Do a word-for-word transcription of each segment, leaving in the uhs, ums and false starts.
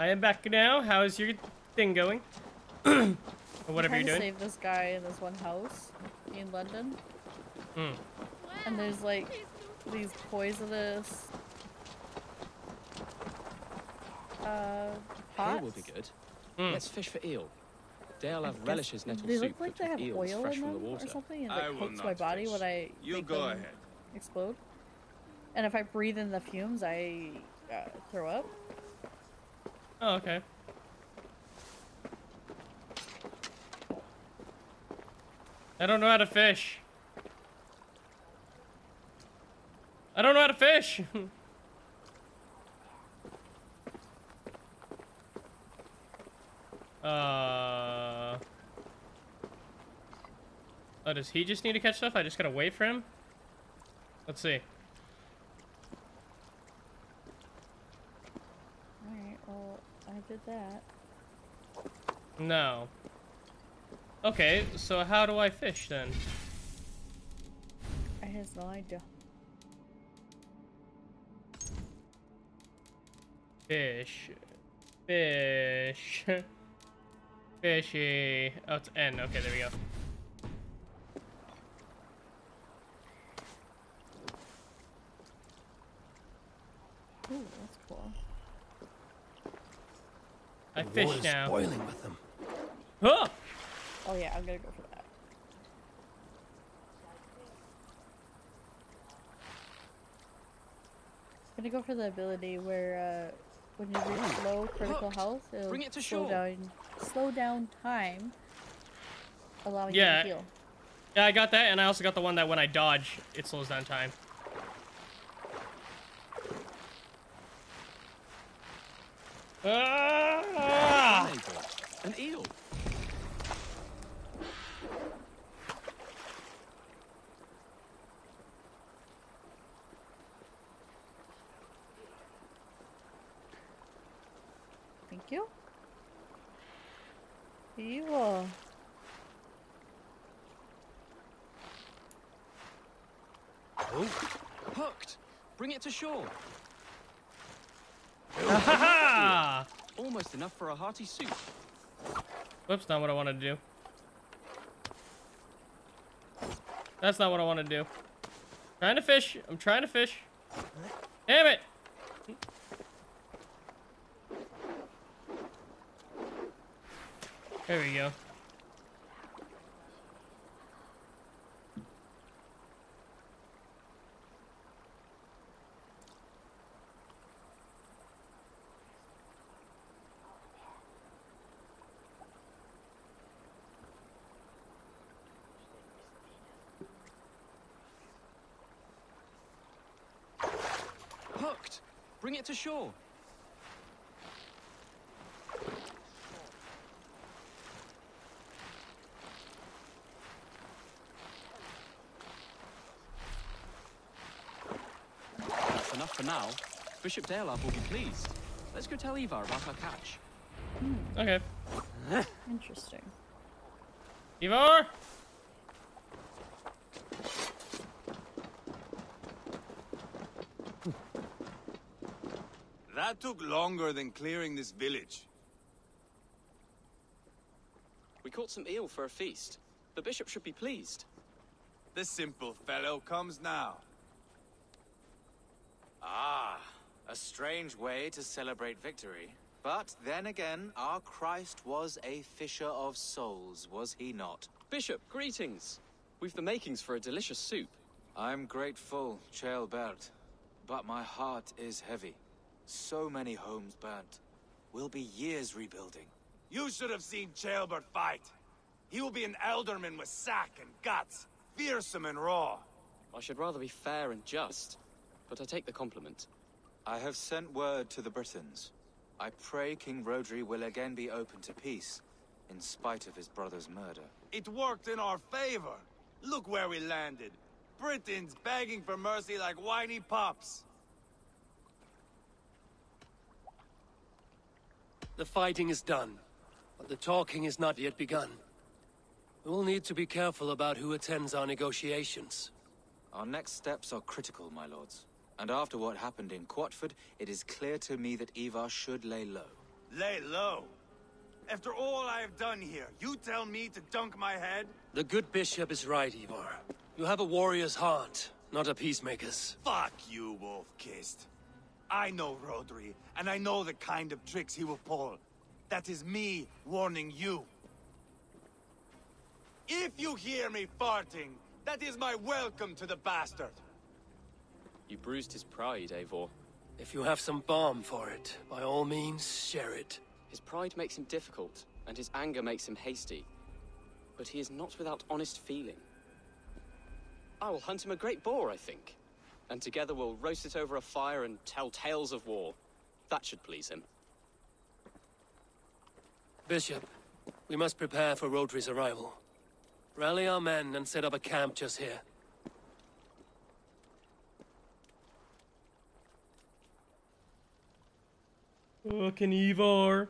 I am back now. How's your thing going? Or whatever I'm you're doing. I save this guy in this one house in London. Mm. And there's like these poisonous uh, pots. Eel would be good. Mm. Let's fish for eel. They'll have relishes nettle they soup. They look like they have oil in them the or something, and it coats my body fish. when I you make go them ahead. explode. And if I breathe in the fumes, I uh, throw up. Oh, okay. I don't know how to fish. I don't know how to fish. Uh. Oh, does he just need to catch stuff? I just gotta wait for him? Let's see. Alright, well, I did that. No. Okay, so how do I fish then? I have no idea. Fish. Fish. Fishy. Oh, it's N. Okay, there we go. Ooh, that's cool. I the fish now. Boiling with them. Oh! Oh yeah, I'm gonna go for that. I'm gonna go for the ability where, uh, when you reach low critical Look, health, it'll bring it to slow shore. down, slow down time, allowing yeah. you to heal. Yeah, I got that, and I also got the one that when I dodge, it slows down time. Ah! An eel. You? You will. Oh, hooked! Bring it to shore. Ha Almost enough for a hearty soup. Whoops, not what I wanted to do. That's not what I want to do. Trying to fish. I'm trying to fish. Damn it! There we go. Hooked! Bring it to shore. For now, Bishop Daelab will be pleased. Let's go tell Ivar about our catch. Hmm. Okay. Interesting. Ivar! That took longer than clearing this village. We caught some eel for a feast. The bishop should be pleased. The simple fellow comes now. Ah, a strange way to celebrate victory. But then again, our Christ was a fisher of souls, was he not? Bishop, greetings. We've the makings for a delicious soup. I'm grateful, Chaelbert, but my heart is heavy. So many homes burnt. Will be years rebuilding. You should have seen Chaelbert fight. He will be an elderman with sack and guts, fearsome and raw. I should rather be fair and just. But I take the compliment. I have sent word to the Britons. I pray King Rhodri will again be open to peace, in spite of his brother's murder. It worked in our favor. Look where we landed. Britons begging for mercy like whiny pups. The fighting is done, but the talking is not yet begun. We will need to be careful about who attends our negotiations. Our next steps are critical, my lords. And after what happened in Quatford, it is clear to me that Ivar should lay low. Lay low. After all I have done here, you tell me to dunk my head? The good bishop is right, Ivar. You have a warrior's heart, not a peacemaker's. Fuck you, wolf-kissed. I know Rhodri, and I know the kind of tricks he will pull. That is me warning you. If you hear me farting, that is my welcome to the bastard. You bruised his pride, Eivor. If you have some balm for it, by all means, share it. His pride makes him difficult, and his anger makes him hasty. But he is not without honest feeling. I will hunt him a great boar, I think. And together we'll roast it over a fire and tell tales of war. That should please him. Bishop, we must prepare for Rhodri's arrival. Rally our men and set up a camp just here. Fucking Ivar,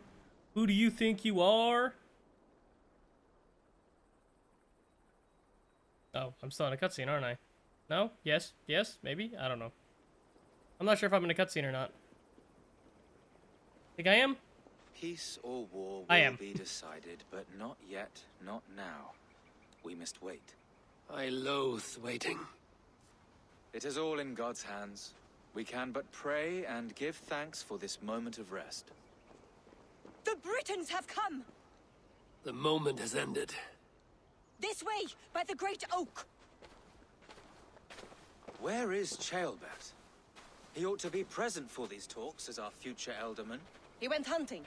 who do you think you are? Oh, I'm still in a cutscene, aren't I? No? Yes? Yes? Maybe? I don't know. I'm not sure if I'm in a cutscene or not. Think I am? Peace or war will be decided, but not yet, not now. We must wait. I loathe waiting. It is all in God's hands. We can but pray and give thanks for this moment of rest. The Britons have come! The moment has ended. This way, by the Great Oak! Where is Chaelbert? He ought to be present for these talks as our future Elderman. He went hunting.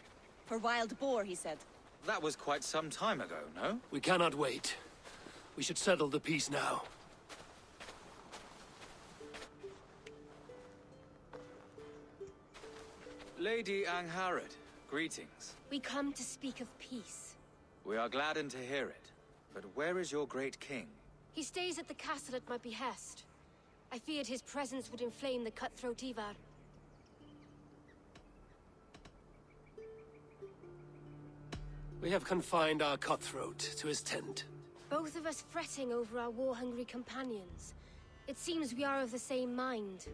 For wild boar, he said. That was quite some time ago, no? We cannot wait. We should settle the peace now. Lady Angharad, greetings. We come to speak of peace. We are gladdened to hear it, but where is your great king? He stays at the castle at my behest. I feared his presence would inflame the cutthroat Ivar. We have confined our cutthroat to his tent. Both of us fretting over our war-hungry companions. It seems we are of the same mind.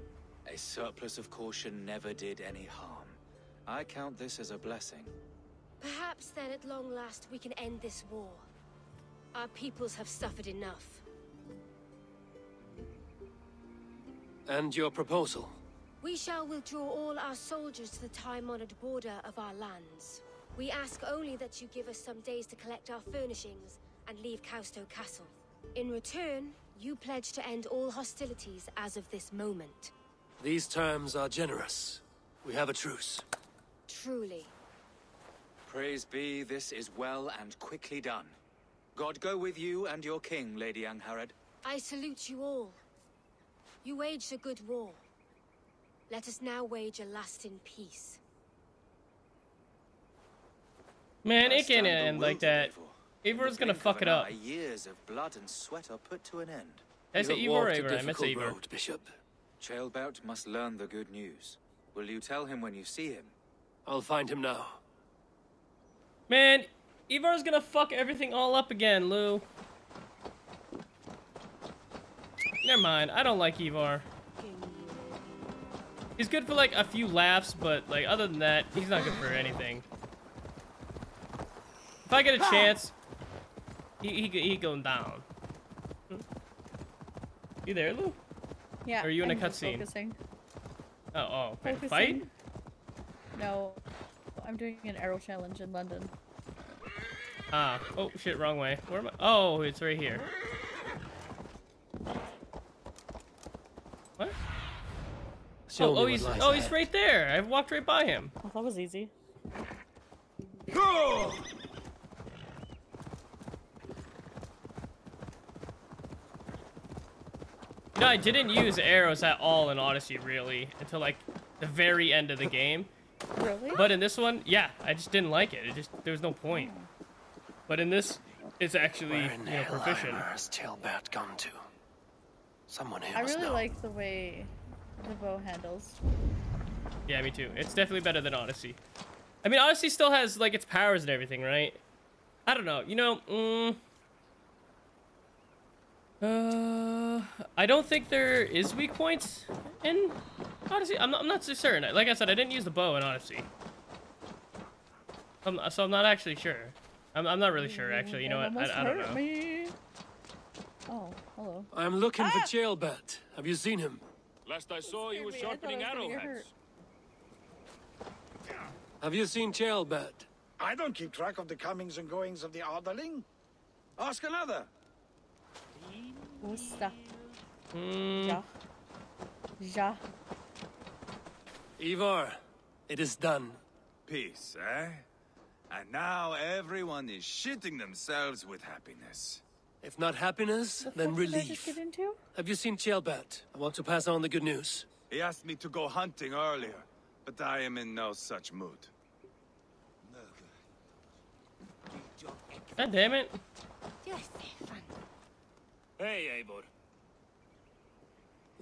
A surplus of caution never did any harm. I count this as a blessing. Perhaps then, at long last, we can end this war. Our peoples have suffered enough. And your proposal? We shall withdraw all our soldiers to the time-honored border of our lands. We ask only that you give us some days to collect our furnishings and leave Caustow Castle. In return, you pledge to end all hostilities as of this moment. These terms are generous. We have a truce. Truly. Praise be, this is well and quickly done. God go with you and your king, Lady Angharad. I salute you all. You waged a good war. Let us now wage a lasting peace. Man, it can't end like that. Ivar's gonna fuck it up. Years of blood and sweat are put to an end. I say Ivar, Ivar, I miss Ivar. Bishop. Chaelbert must learn the good news. Will you tell him when you see him? I'll find him now. Man, Ivar's gonna fuck everything all up again, Lou. Never mind, I don't like Ivar. He's good for like a few laughs, but like other than that, he's not good for anything. If I get a chance, he he he going down. You there, Lou? Yeah. Or are you in I'm a cutscene? Oh, oh. Okay. Fight? No, I'm doing an arrow challenge in London. Ah. Oh shit! Wrong way. Where am I? Oh, it's right here. What? Oh, oh, he's, oh, he's right there. I walked right by him. Oh, that was easy. Go! No, I didn't use arrows at all in Odyssey, really, until like the very end of the game. Really? But in this one, yeah, I just didn't like it. It just there was no point. But in this, it's actually you know, proficient. Where's Chaelbert gone to? Someone here I really know. Like the way the bow handles. Yeah, me too. It's definitely better than Odyssey. I mean, Odyssey still has like its powers and everything, right? I don't know. You know, mm, uh, I don't think there is weak points in Odyssey. I'm not, I'm not so certain. Like I said, I didn't use the bow in Odyssey. I'm, so I'm not actually sure. I'm, I'm not really sure, actually. You know what? I, I don't know. Me. Oh, hello. I'm looking ah! for Chaelbert. Have you seen him? Last I saw, you were sharpening arrowheads. Have you seen Chaelbert? I don't keep track of the comings and goings of the Arderling. Ask another. Gusta. Mm. Ja. Ja. Ivar, it is done. Peace, eh? And now everyone is shitting themselves with happiness. If not happiness, the then relief. Did I just get into? Have you seen Chaelbert? I want to pass on the good news. He asked me to go hunting earlier, but I am in no such mood. God damn it! Hey, Eivor.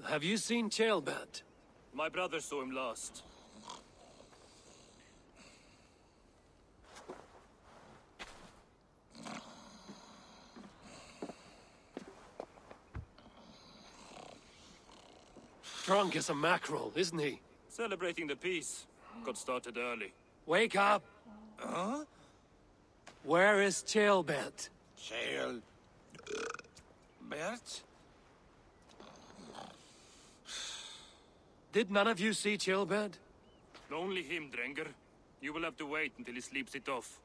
Have you seen Chaelbert? My brother saw him last. Drunk as a mackerel, isn't he? Celebrating the peace. Got started early. Wake up! Huh? Where is Chaelbert? Chael... Bert? Did none of you see Chaelbert? Only him, Drenger. You will have to wait until he sleeps it off.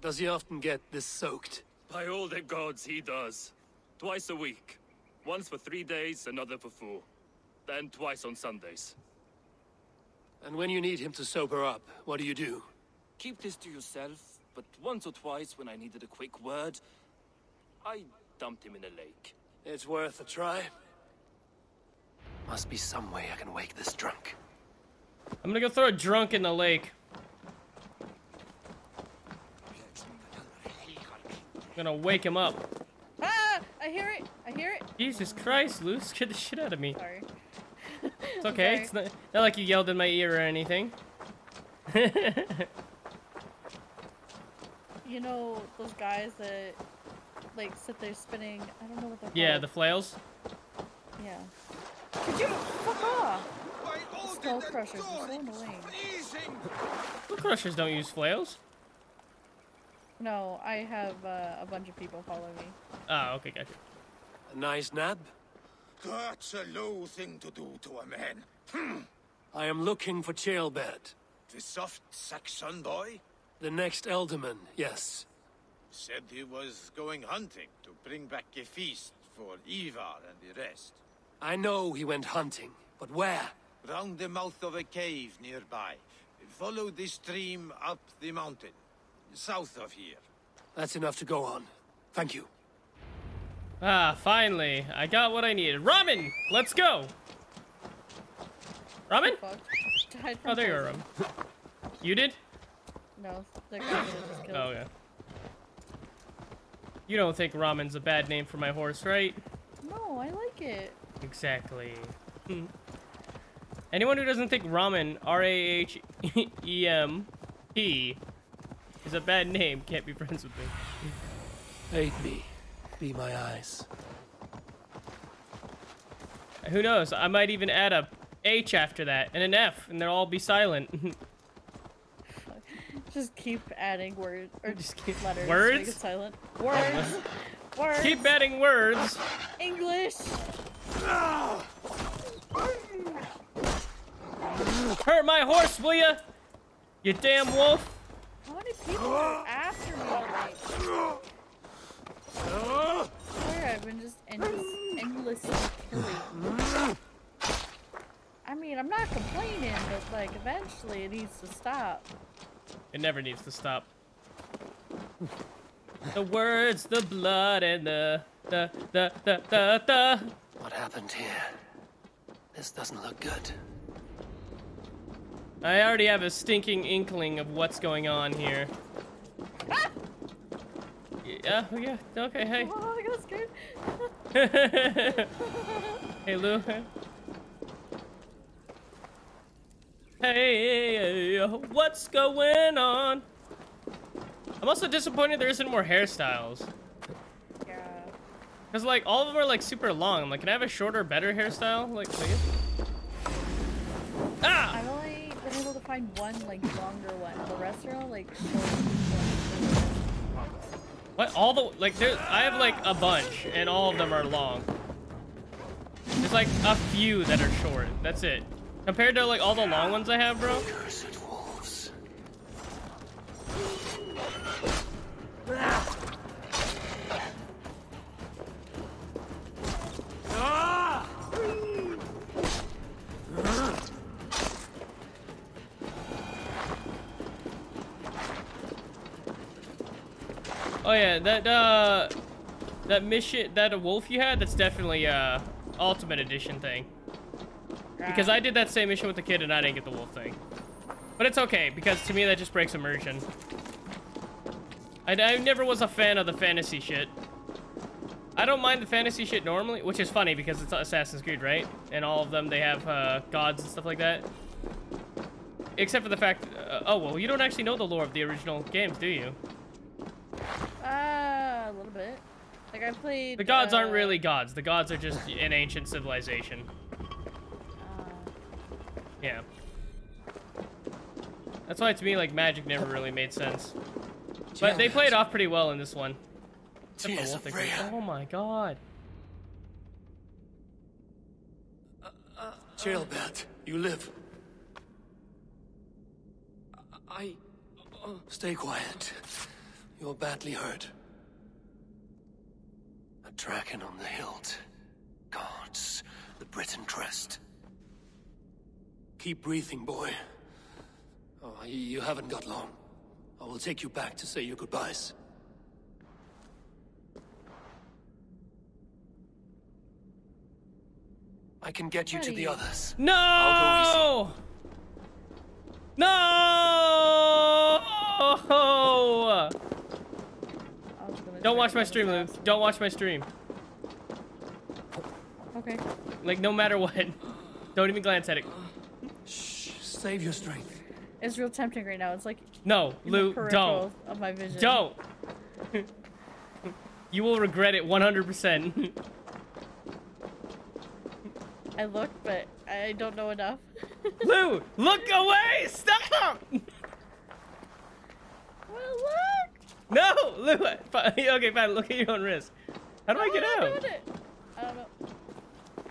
Does he often get this soaked? By all the gods, he does. Twice a week. Once for three days, another for four. Then twice on Sundays. And when you need him to sober up, what do you do? Keep this to yourself, but once or twice when I needed a quick word, I dumped him in a lake. It's worth a try. Must be some way I can wake this drunk. I'm gonna go throw a drunk in the lake. I'm gonna wake him up. I hear it. I hear it. Jesus Christ, Lou, scared the shit out of me. Sorry. It's okay. Sorry. It's not, not like you yelled in my ear or anything. You know those guys that like sit there spinning. I don't know what they're called. Yeah, the flails. Yeah. Could you fuck off? Skull crushers are so annoying. Skull crushers don't use flails. No, I have uh, a bunch of people follow me. Ah, okay, gotcha. A nice nab? That's a low thing to do to a man. Hmm. I am looking for Chaelbert. The soft Saxon boy? The next Elderman, yes. Said he was going hunting to bring back a feast for Ivar and the rest. I know he went hunting, but where? Round the mouth of a cave nearby. Follow the stream up the mountain. South of here. That's enough to go on. Thank you. Ah, finally. I got what I needed. Ramen! Let's go! Ramen? Oh, there you are, Ramen. You did? No, the guy just killed. Oh, yeah. You don't think Ramen's a bad name for my horse, right? No, I like it. Exactly. Anyone who doesn't think Ramen, R A H E M P, it's a bad name, can't be friends with me. Hate me. Be my eyes. Who knows? I might even add a H after that and an F and they'll all be silent. Just keep adding words or just keep letters. Words? Make it silent. Words. Words. Keep adding words. English. Hurt my horse, will ya? You damn wolf. How many people are after me all night? I swear I've been just endless, endlessly killing. I mean, I'm not complaining, but like, eventually it needs to stop. It never needs to stop. The words, the blood, and the the the the the the. What happened here? This doesn't look good. I already have a stinking inkling of what's going on here. Ah! Yeah, oh yeah, okay, hey. Oh, I got scared. Hey, Lou. Hey, what's going on? I'm also disappointed there isn't more hairstyles. Yeah. Because, like, all of them are, like, super long. I'm like, can I have a shorter, better hairstyle? Like, please? Ah! find one like longer one. The rest are all like short. What? All the like there? I have like a bunch, and all of them are long. There's like a few that are short. That's it. Compared to like all the long ones I have, bro. Cursed wolves. Ah! Oh yeah, that uh, that mission, that a wolf you had, that's definitely uh, Ultimate Edition thing. Because I did that same mission with the kid and I didn't get the wolf thing. But it's okay, because to me that just breaks immersion. I, I never was a fan of the fantasy shit. I don't mind the fantasy shit normally, which is funny because it's Assassin's Creed, right? And all of them, they have uh, gods and stuff like that. Except for the fact, uh, oh well, you don't actually know the lore of the original games, do you? Uh, a little bit. Like I played. The gods uh, aren't really gods. The gods are just an ancient civilization. Uh, yeah. That's why to me, like magic never really made sense. But they played off pretty well in this one. Except for Wolf Express. Oh my god. Uh, uh, Chaelbert, you live. I. Uh, stay quiet. You're badly hurt. A dragon on the hilt guards the Briton crest. Keep breathing, boy. Oh, you haven't got long. I will take you back to say your goodbyes. I can get you to the others. No! I'll go easy. No! Don't watch my stream, Lou. Don't watch my stream. Okay. Like, no matter what. Don't even glance at it. Shh, save your strength. It's real tempting right now. It's like... No, Lou, don't. Of my vision. Don't. You will regret it one hundred percent. I look, but I don't know enough. Lou, look away! Stop! Well, look! No, Lou. Okay, fine. Look at your own wrist. How do I, I get out? It. I don't know.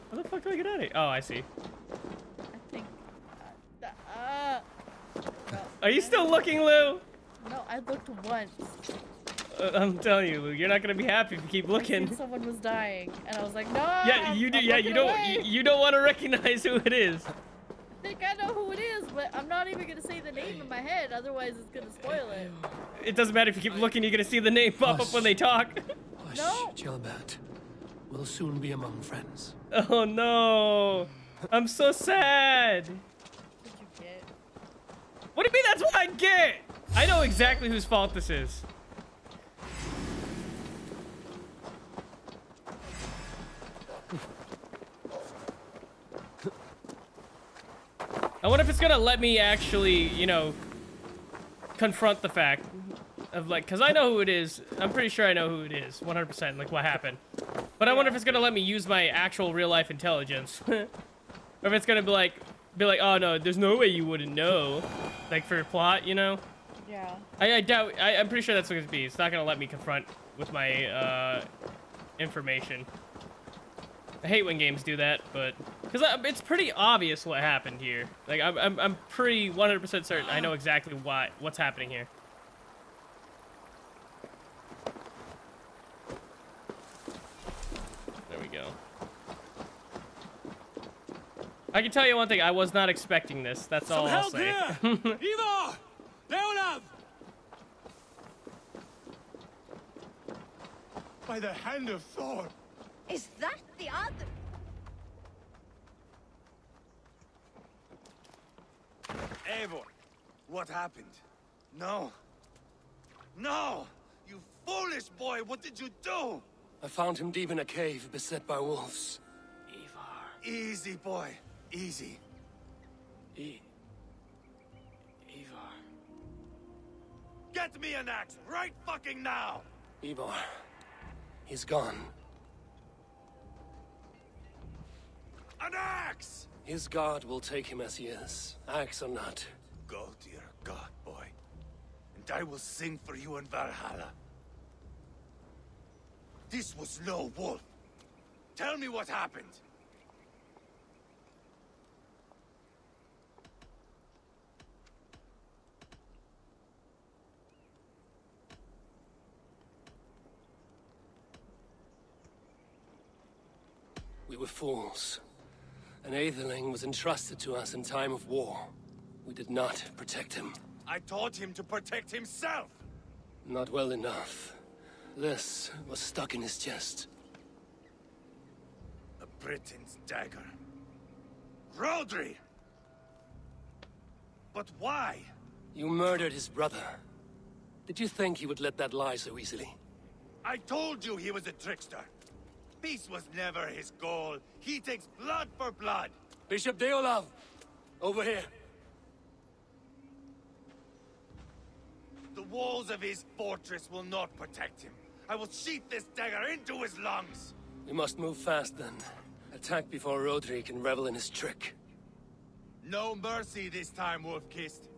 How the fuck do I get out of here? Oh, I see. I think. Uh, uh, well, Are you I still looking, Lou? No, I looked once. Uh, I'm telling you, Lou. You're not gonna be happy if you keep looking. I think someone was dying, and I was like, no. Yeah, you do. I'm yeah, you don't. You, you don't want to recognize who it is. I think I know who it is, but I'm not even gonna say the name in my head, otherwise it's gonna spoil it. It doesn't matter if you keep looking, you're gonna see the name pop Hush. Up when they talk. Hush, no. Chaelbert. We'll soon be among friends. Oh no. I'm so sad. What did you get? What do you mean that's what I get? I know exactly whose fault this is. I wonder if it's gonna let me actually, you know, confront the fact of like, cause I know who it is. I'm pretty sure I know who it is, one hundred percent, like what happened. But I wonder if it's gonna let me use my actual real life intelligence. Or if it's gonna be like, be like, oh no, there's no way you wouldn't know. Like for your plot, you know? Yeah. I, I doubt, I, I'm pretty sure that's what it's gonna be. It's not gonna let me confront with my uh, information. I hate when games do that, but because it's pretty obvious what happened here. Like I'm, I'm, I'm pretty one hundred percent certain I know exactly why what's happening here. There we go. I can tell you one thing: I was not expecting this. That's all I'll say. Some help here! Ivar! Daelab! By the hand of Thor. Is that the other? Eivor, what happened? No. No! You foolish boy, what did you do? I found him deep in a cave beset by wolves. Ivar. Easy, boy. Easy. E... Ivar. Get me an axe right fucking now! Ivar. He's gone. An axe! His guard will take him as he is, axe or not. go, dear God, boy. And I will sing for you in Valhalla. This was no wolf. Tell me what happened. We were fools. An aetherling was entrusted to us in time of war. We did not protect him. I taught him to protect himself! Not well enough. This was stuck in his chest. A Briton's dagger. Rhodri! But why? You murdered his brother. Did you think he would let that lie so easily? I told you he was a trickster. Peace was never his goal. He takes blood for blood. Bishop Daelab, over here. The walls of his fortress will not protect him. I will sheath this dagger into his lungs. We must move fast then. Attack before Rhodri can revel in his trick. No mercy this time, Wolf-Kissed.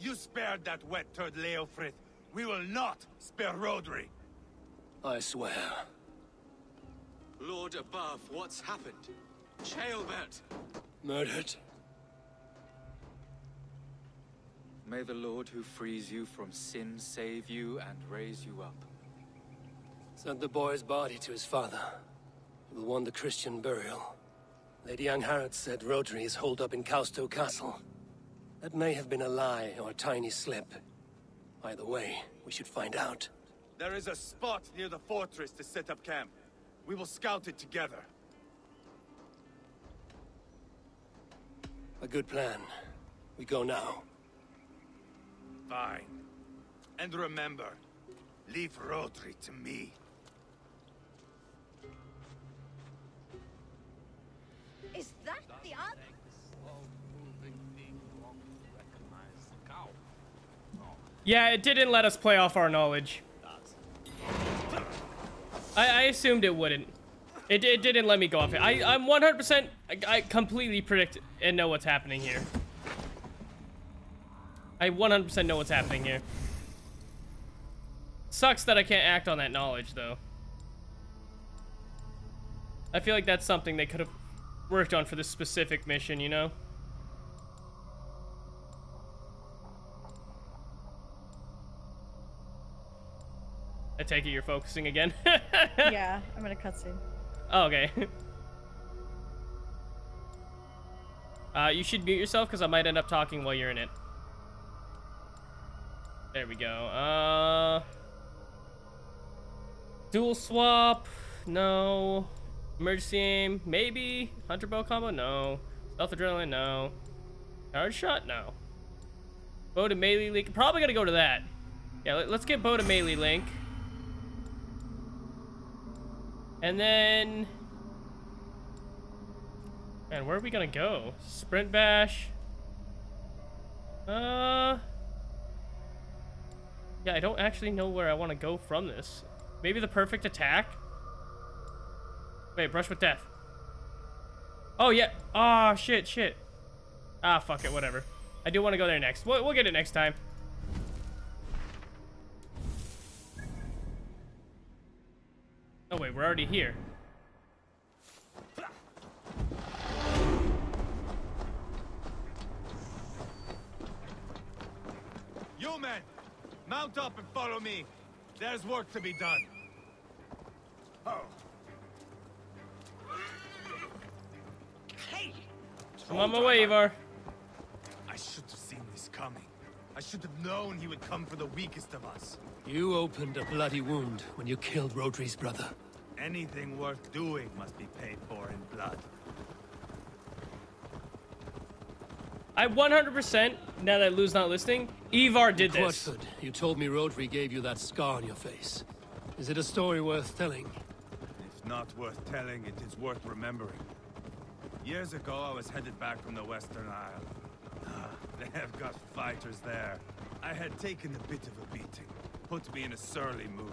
You spared that wet turd Leofrith. We will not spare Rhodri. I swear. Lord above, what's happened? Chaelbert! Murdered. May the Lord who frees you from sin save you and raise you up. Send the boy's body to his father. He will want the Christian burial. Lady Angharad said Rhodri is holed up in Caustow Castle. That may have been a lie or a tiny slip. Either way, we should find out. There is a spot near the fortress to set up camp. We will scout it together. A good plan. We go now. Fine. And remember, leave Rhodri to me. Is that the other? Yeah, it didn't let us play off our knowledge. I, I assumed it wouldn't. It, it didn't let me go off it. I, I'm one hundred percent, I, I completely predict and know what's happening here. I one hundred percent know what's happening here. Sucks that I can't act on that knowledge, though. I feel like that's something they could have worked on for this specific mission, you know? I take it you're focusing again? Yeah, I'm in a cutscene. Oh, okay. Uh, you should mute yourself because I might end up talking while you're in it. There we go. Uh, dual swap? No. Emergency aim? Maybe. Hunter bow combo? No. Stealth adrenaline? No. Powered shot? No. Bow to melee link? Probably gonna go to that. Yeah, let's get bow to melee link. And then... Man, where are we gonna go? Sprint bash? Uh... Yeah, I don't actually know where I want to go from this. Maybe the perfect attack? Wait, brush with death. Oh, yeah. Ah, oh, shit, shit. Ah, fuck it, whatever. I do want to go there next. We'll, we'll get it next time. Oh, wait, we're already here. You men! Mount up and follow me. There's work to be done. Oh. Hey! I'm on my way, Ivar. I should have seen this coming. I should have known he would come for the weakest of us. You opened a bloody wound when you killed Rodri's brother. Anything worth doing must be paid for in blood. I one hundred percent, now that Lou's not listening, Ivar did in this. Quatford, you told me Rhodri gave you that scar on your face. Is it a story worth telling? If not worth telling, it is worth remembering. Years ago, I was headed back from the Western Isle. Ah, they have got fighters there. I had taken a bit of a beating, put me in a surly mood.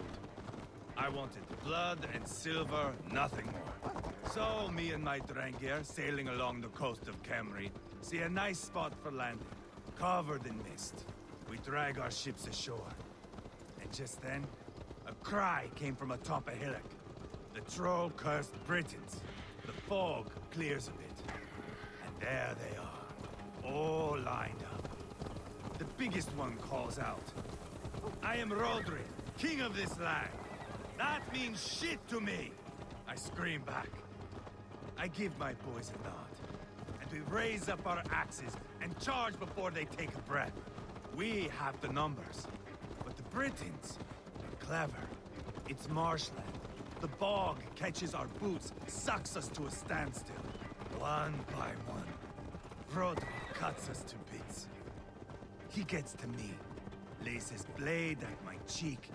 I wanted blood and silver, nothing more. So, me and my Drangir, sailing along the coast of Camry, see a nice spot for landing. covered in mist. We drag our ships ashore. And just then, a cry came from atop a hillock. The troll cursed Britons. The fog clears a bit. And there they are, all lined up. The biggest one calls out, "I am Rhodri, king of this land. That means shit to me!" I scream back. I give my boys a nod, and we raise up our axes and charge before they take a breath. We have the numbers, but the Britons are clever. It's marshland. The bog catches our boots, sucks us to a standstill. One by one, Rhodri cuts us to bits. He gets to me, lays his blade at my cheek,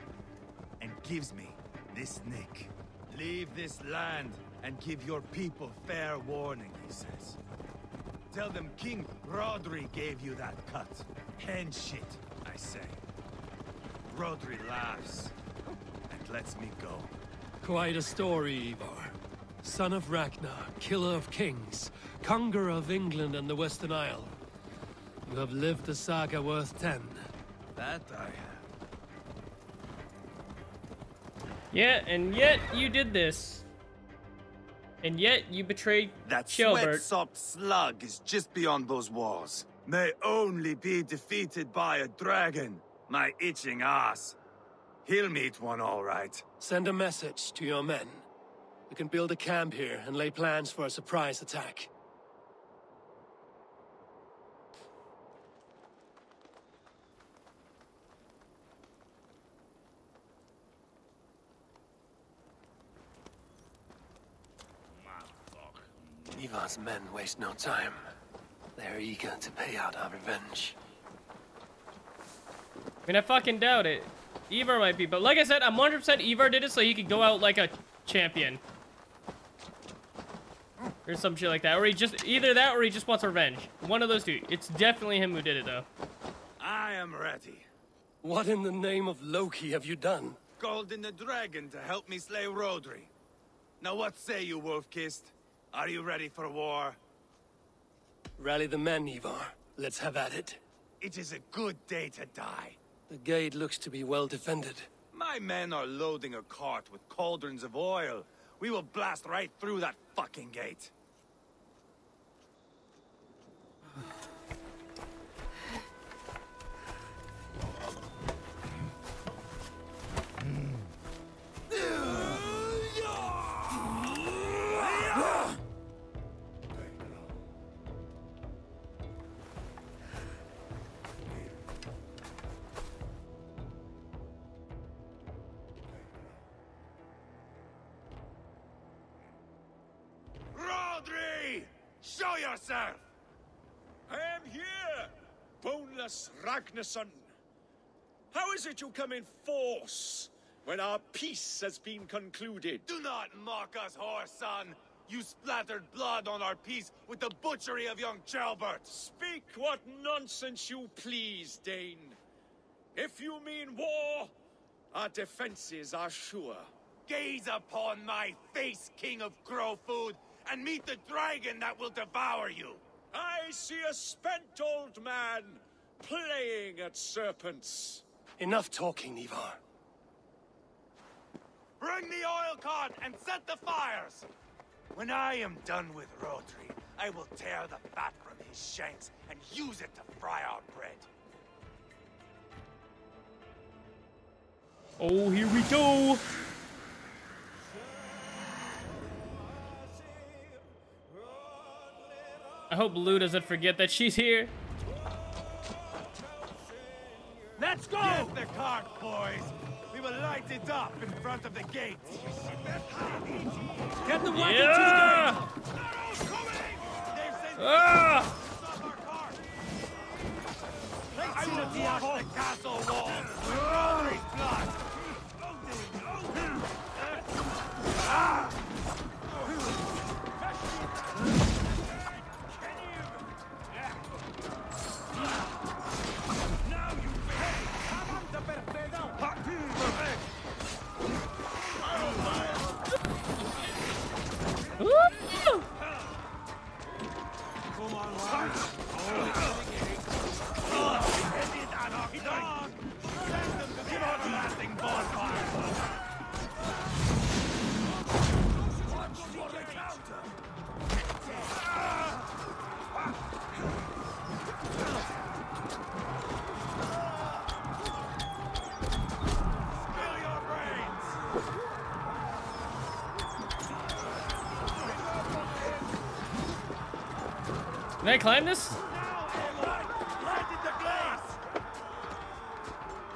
and gives me this nick. "Leave this land and give your people fair warning," he says. "Tell them King Rhodri gave you that cut." "Hen shit," I say. Rhodri laughs and lets me go. "Quite a story, Ivar. Son of Ragnar, killer of kings, conqueror of England and the Western Isle. You have lived a saga worth ten." That I have. Yeah, and yet you did this. And yet you betrayed that sweat-sopped slug is just beyond those walls. May only be defeated by a dragon. My itching ass. He'll meet one all right. Send a message to your men. We can build a camp here and lay plans for a surprise attack. Ivar's men waste no time. They're eager to pay out our revenge. I mean, I fucking doubt it. Ivar might be, but like I said, I'm one hundred percent Ivar did it so he could go out like a champion. Or some shit like that. Or he just, either that or he just wants revenge. One of those two. It's definitely him who did it, though. I am ready. What in the name of Loki have you done? Called in the dragon to help me slay Rhodri. Now what say you, Wolf-Kissed? Are you ready for war? Rally the men, Ivar. Let's have at it. It is a good day to die. The gate looks to be well defended. My men are loading a cart with cauldrons of oil. We will blast right through that fucking gate. Show yourself! I am here, boneless Ragnarsson. How is it you come in force when our peace has been concluded? Do not mock us, whore son. You splattered blood on our peace with the butchery of young Chaelbert. Speak what nonsense you please, Dane. If you mean war, our defenses are sure. Gaze upon my face, king of crow food, and meet the dragon that will devour you! I see a spent old man playing at serpents. Enough talking, Ivar. Bring the oil cart and set the fires! When I am done with Rhodri, I will tear the fat from his shanks and use it to fry our bread. Oh, here we go! I hope Lou doesn't forget that she's here. Let's go! Get the cart, boys. We will light it up in front of the gate. Get the wagon yeah. to the gate! Ah! I will wash the castle wall with Rodri's blood. Ah! Come on, Can I climb this?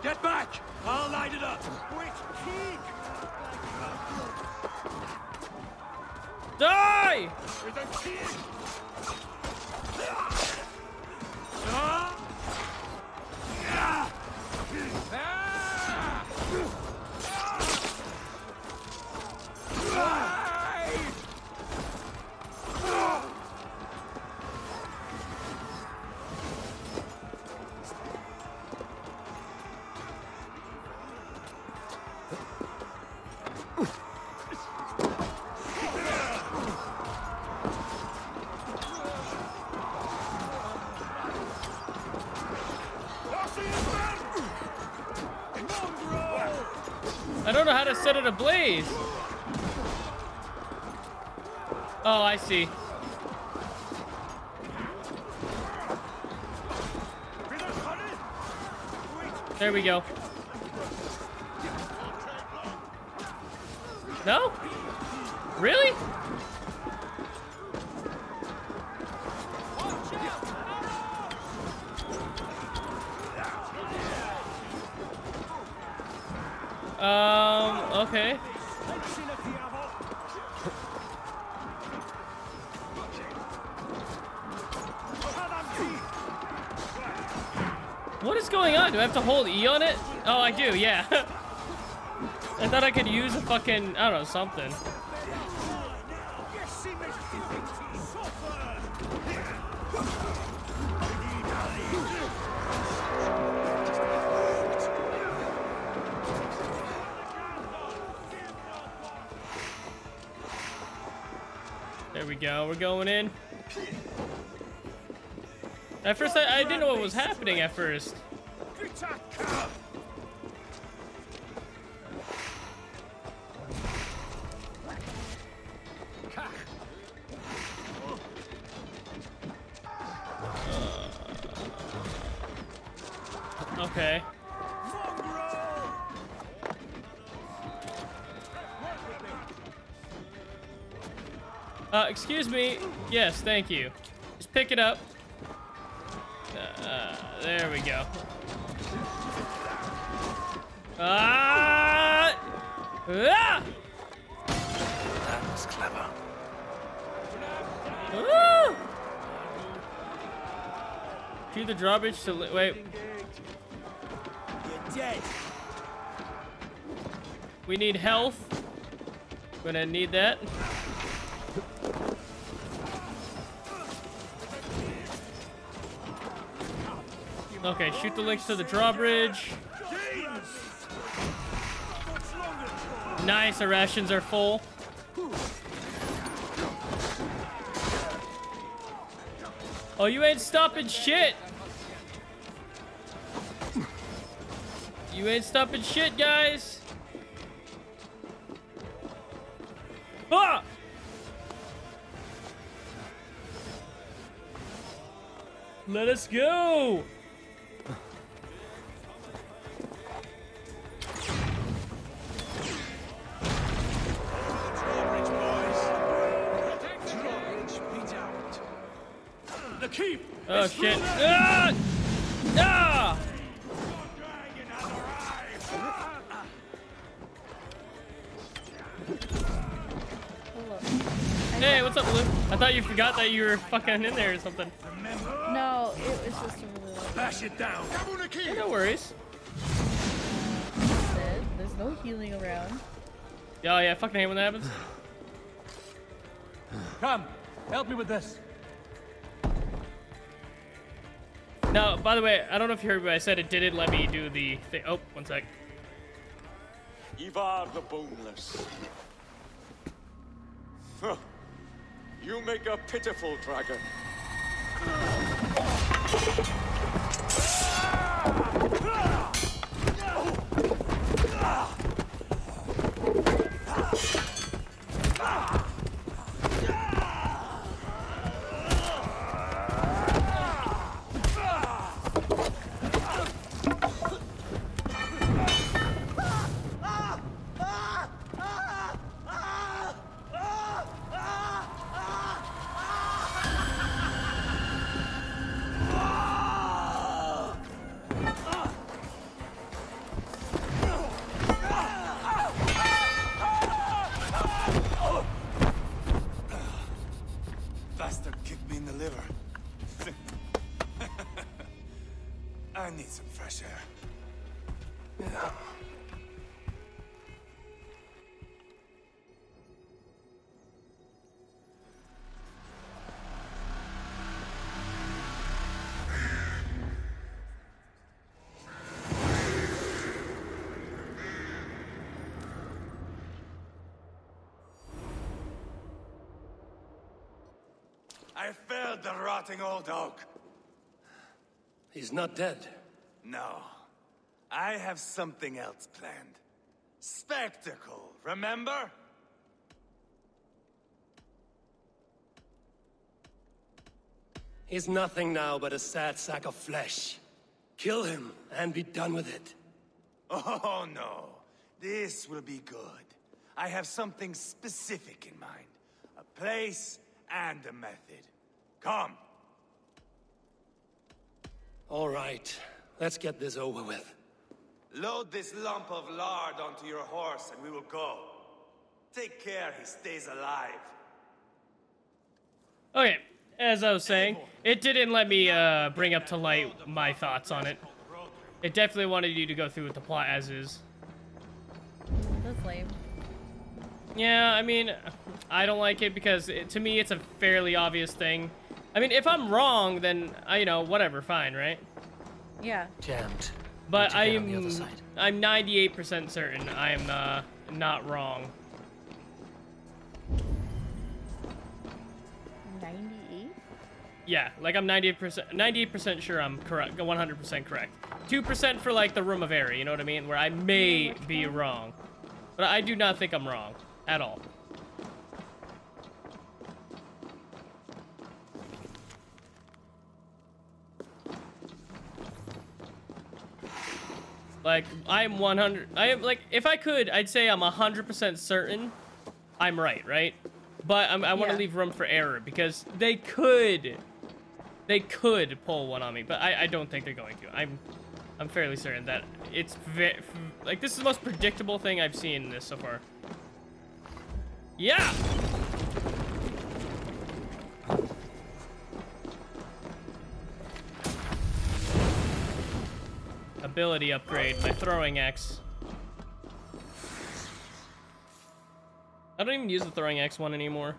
Get back! I'll light it up! Die! Set it ablaze. Oh, I see. There we go. No? Really? Okay. What is going on? Do I have to hold E on it? Oh, I do, yeah. I thought I could use a fucking, I don't know, something. Go, we're going in. At first, I, I didn't know what was happening at first. Uh, okay. Uh, excuse me. Yes, thank you. Just pick it up. Uh, there we go. Ah! Ah! That was clever. Woo! Cue the drawbridge to wait. You're dead. We need health. Gonna need that. Okay, shoot the links to the drawbridge. Nice, our rations are full. Oh, you ain't stopping shit. You ain't stopping shit, guys. Ah! Let us go. Oh shit. Ah! Ah! Hey, what's up, Blue? I thought you forgot that you were fucking in there or something. No, it was just a really... Bash it down. Yeah, no worries. There's no healing around. Oh yeah, I fucking hate when that happens. Come, help me with this. Now, by the way, I don't know if you heard, but I said it didn't let me do the thing. Oh, one sec. Ivar the Boneless. Huh. You make a pitiful dragon. Yeah. I felled the rotting old oak. He's not dead. No. I have something else planned. Spectacle, remember? He's nothing now but a sad sack of flesh. Kill him and be done with it. Oh no. This will be good. I have something specific in mind. A place and a method. Come! All right, let's get this over with. Load this lump of lard onto your horse and we will go. Take care he stays alive. Okay, as I was saying, it didn't let me uh, bring up to light my thoughts on it. It definitely wanted you to go through with the plot as is. That's lame. Yeah, I mean, I don't like it because it, to me it's a fairly obvious thing. I mean, if I'm wrong, then, I, you know, whatever, fine, right? Yeah. Jammed. But I'm, I'm ninety-eight percent certain I am uh, not wrong. ninety-eight? Yeah, like I'm ninety-eight percent, ninety-eight percent sure I'm correct, one hundred percent correct. two percent for, like, the room of error, you know what I mean? Where I may be wrong. But I do not think I'm wrong at all. Like, I'm one hundred... I am, like, if I could, I'd say I'm one hundred percent certain I'm right, right? But I'm, I want to yeah. leave room for error, because they could... They could pull one on me, but I, I don't think they're going to. I'm I'm fairly certain that it's... Ve like, this is the most predictable thing I've seen in this so far. Yeah! Ability upgrade, my throwing axe. I don't even use the throwing axe one anymore.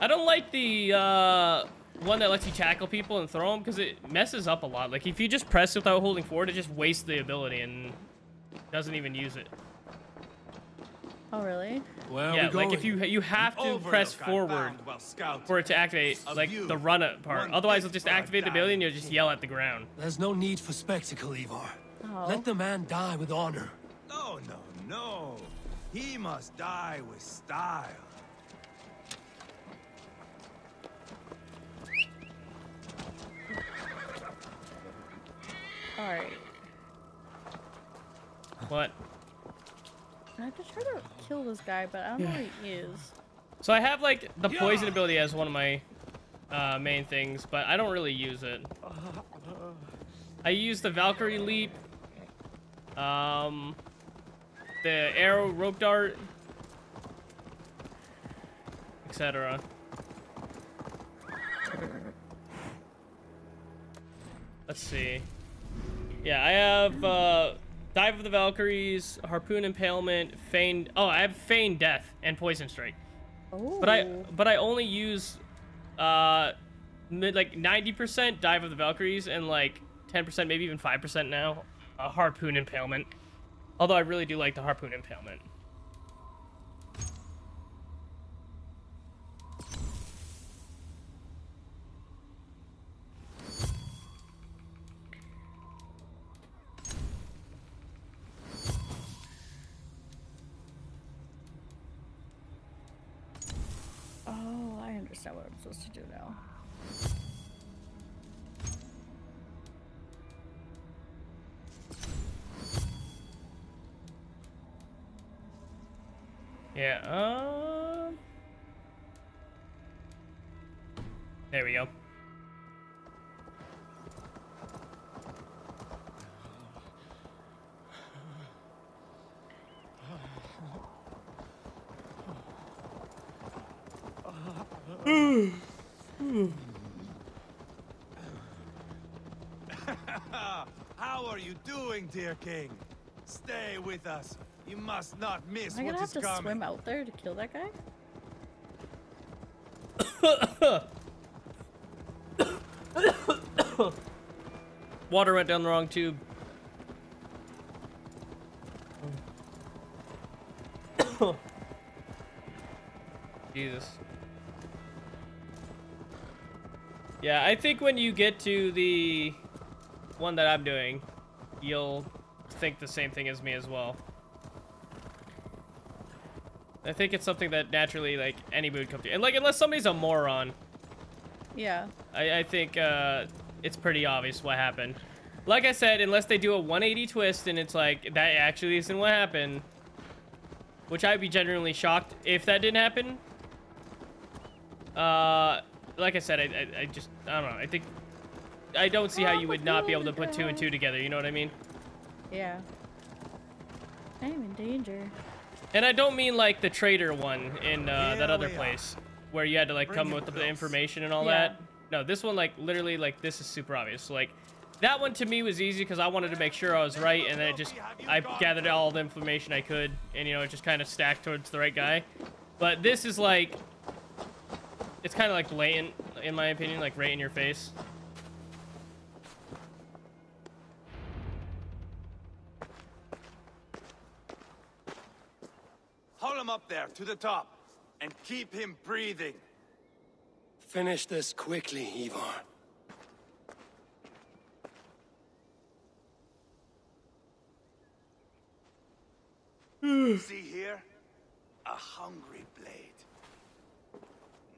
I don't like the uh, one that lets you tackle people and throw them because it messes up a lot. Like if you just press without holding forward, it just wastes the ability and doesn't even use it. Oh really? Well, yeah, like if you you have to press forward for it to activate like the run up part. Otherwise, it'll just activate the ability and you'll just yell at the ground. There's no need for spectacle, Ivar. Oh. Let the man die with honor. No, no, no. He must die with style. All right. What? I have to try to kill this guy, but I don't know where he is. So I have, like, the poison ability as one of my uh, main things, but I don't really use it. I use the Valkyrie Leap, um, the Arrow Rope Dart, et cetera. Let's see. Yeah, I have... Uh, Dive of the Valkyries, Harpoon Impalement, Feign... Oh, I have Feign Death and Poison Strike. Ooh. But I but I only use, uh, mid, like, ninety percent Dive of the Valkyries and, like, ten percent, maybe even five percent now, uh, Harpoon Impalement. Although I really do like the Harpoon Impalement. What I'm supposed to do now. Yeah, uh... there we go. How are you doing, dear king? Stay with us. You must not miss what is coming. Am I gonna have to swim out there to kill that guy? Water went down the wrong tube. Jesus. Yeah, I think when you get to the one that I'm doing, you'll think the same thing as me as well. I think it's something that naturally, like, anybody would come to. And, like, unless somebody's a moron. Yeah. I, I think uh, it's pretty obvious what happened. Like I said, unless they do a one eighty twist and it's like, that actually isn't what happened. Which I'd be genuinely shocked if that didn't happen. Uh, like I said, I, I, I just, I don't know. I think, I don't see oh, how you would not be able to put two and two together. You know what I mean? Yeah. I'm in danger. And I don't mean like the traitor one in uh, that other place where you had to like come with the information and all that. No, this one, like literally, like this is super obvious. So, like that one to me was easy because I wanted to make sure I was right, and then it just, I gathered all the information I could, and you know, it just kind of stacked towards the right guy. But this is like, it's kind of like blatant, in my opinion, like right in your face. Haul him up there to the top, and keep him breathing. Finish this quickly, Ivar. See here? A hungry blade.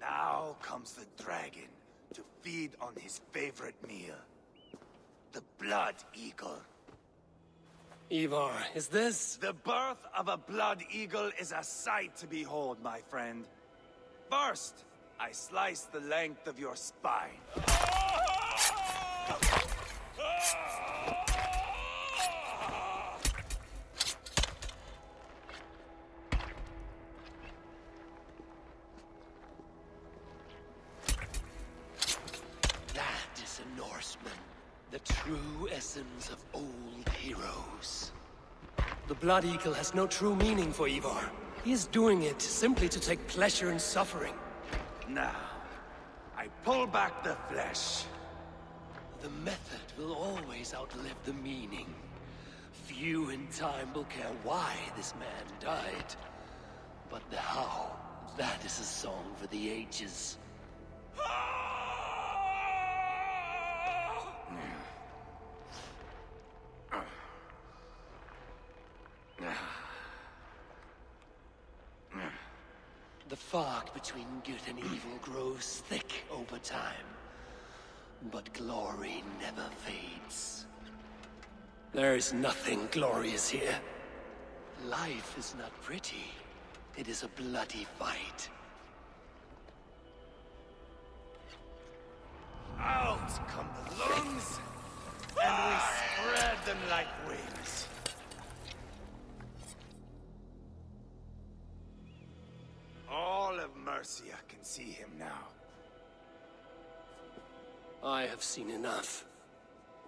Now comes the dragon to feed on his favorite meal. The blood eagle. Ivar, is this? The birth of a blood eagle is a sight to behold, my friend. First, I slice the length of your spine. Of old heroes. The blood eagle has no true meaning for Ivar. He is doing it simply to take pleasure in suffering. Now, I pull back the flesh. The method will always outlive the meaning. Few in time will care why this man died. But the how, that is a song for the ages. The fog between good and evil grows thick over time, but glory never fades. There is nothing glorious here. Life is not pretty. It is a bloody fight. Out come the lungs, and we spread them like wings. All of Mercia can see him now. I have seen enough.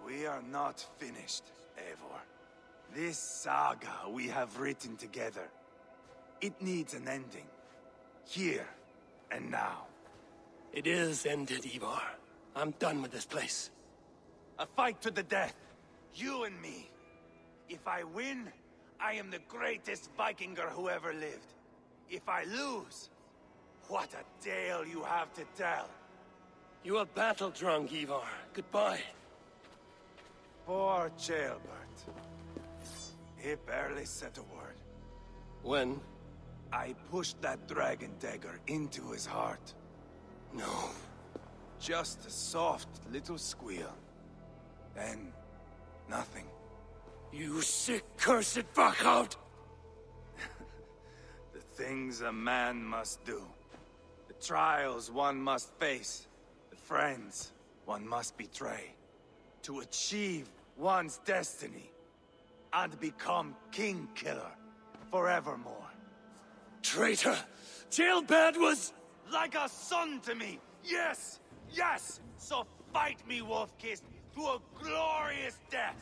We are not finished, Eivor. This saga we have written together, it needs an ending. Here and now. It is ended, Ivar. I'm done with this place. A fight to the death. You and me. If I win, I am the greatest Vikinger who ever lived. If I lose, what a tale you have to tell. You are battle-drunk, Ivar. Goodbye. Poor Chaelbert. He barely said a word. When? I pushed that dragon dagger into his heart. No. Just a soft little squeal. Then, nothing. You sick, cursed fuck-out! Things a man must do. The trials one must face. The friends one must betray. To achieve one's destiny. And become king-killer forevermore. Traitor! Chaelbert was... like a son to me! Yes! Yes! So fight me, Wolf-Kissed, to a glorious death!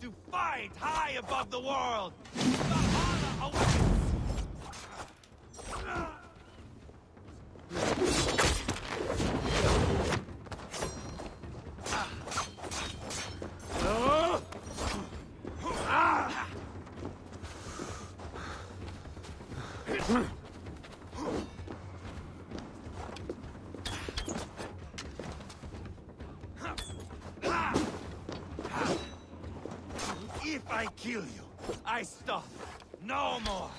to fight high above the world! Valhalla awaits! Uh. Kill you. I stop. No more.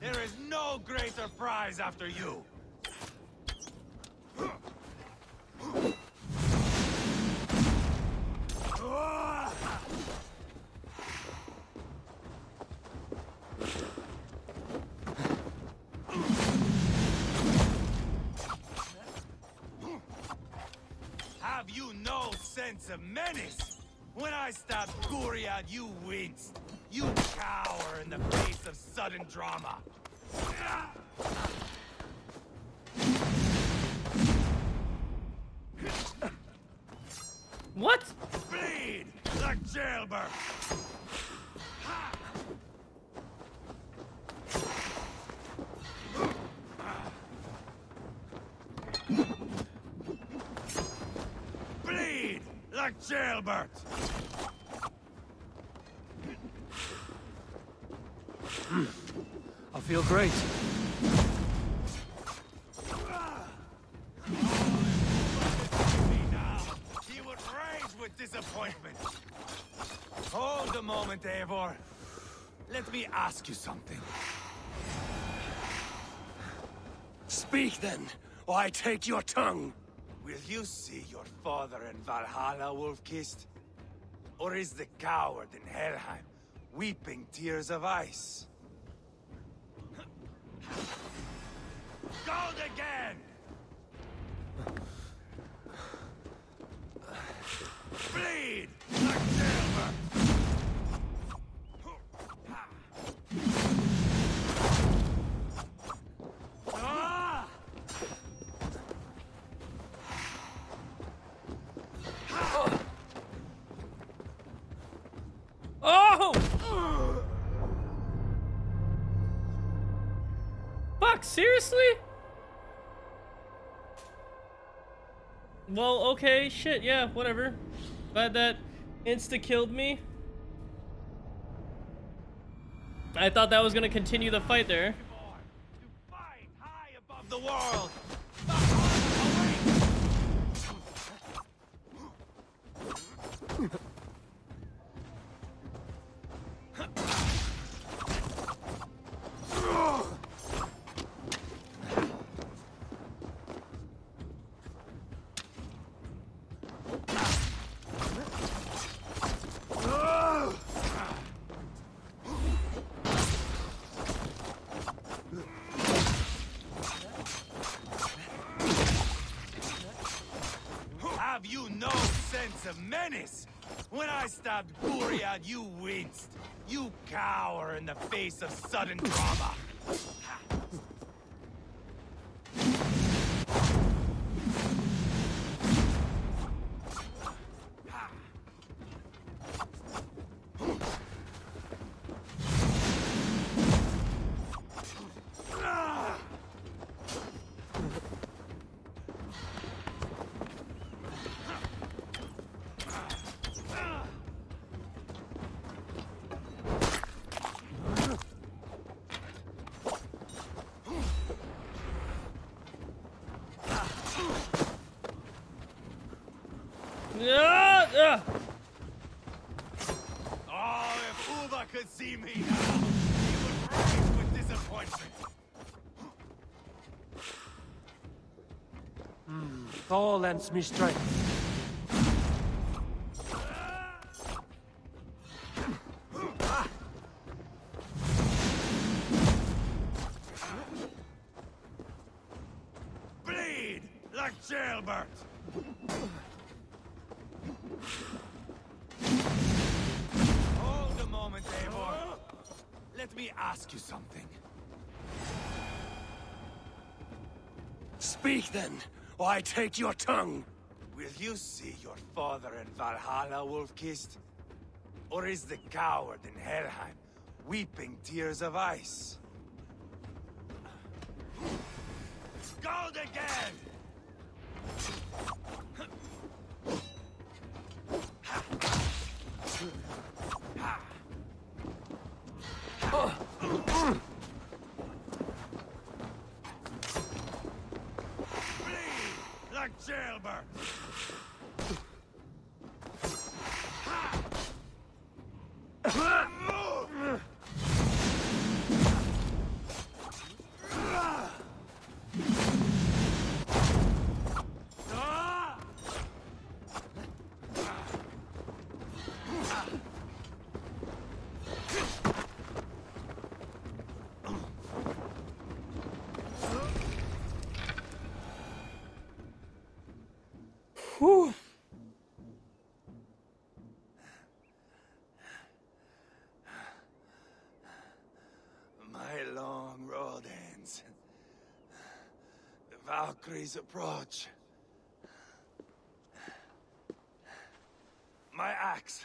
There is no greater prize after you. Have you no sense of menace? When I stabbed Guriad, you winced. You cower in the face of sudden drama. What? Bleed like Chaelbert. Bleed like Chaelbert. I feel great. He would rage with disappointment. Hold a moment, Eivor. Let me ask you something. Speak then, or I take your tongue. Will you see your father in Valhalla wolf-kissed? Or is the coward in Helheim weeping tears of ice? Gold again! Bleed like silver! Ah! Oh! Fuck, seriously? Well, okay, shit, yeah, whatever. Glad that insta-killed me. I thought that was gonna continue the fight there. To fight high above the world. You winced. You cower in the face of sudden drama. Thor lends me strength. Bleed like Chaelbert. Hold a moment, Eivor. Let me ask you something. Speak then. I take your tongue. Will you see your father in Valhalla wolf-kissed? Or is the coward in Helheim weeping tears of ice? Gold again! Bleed like Chaelbert! Valkyrie's approach. My axe,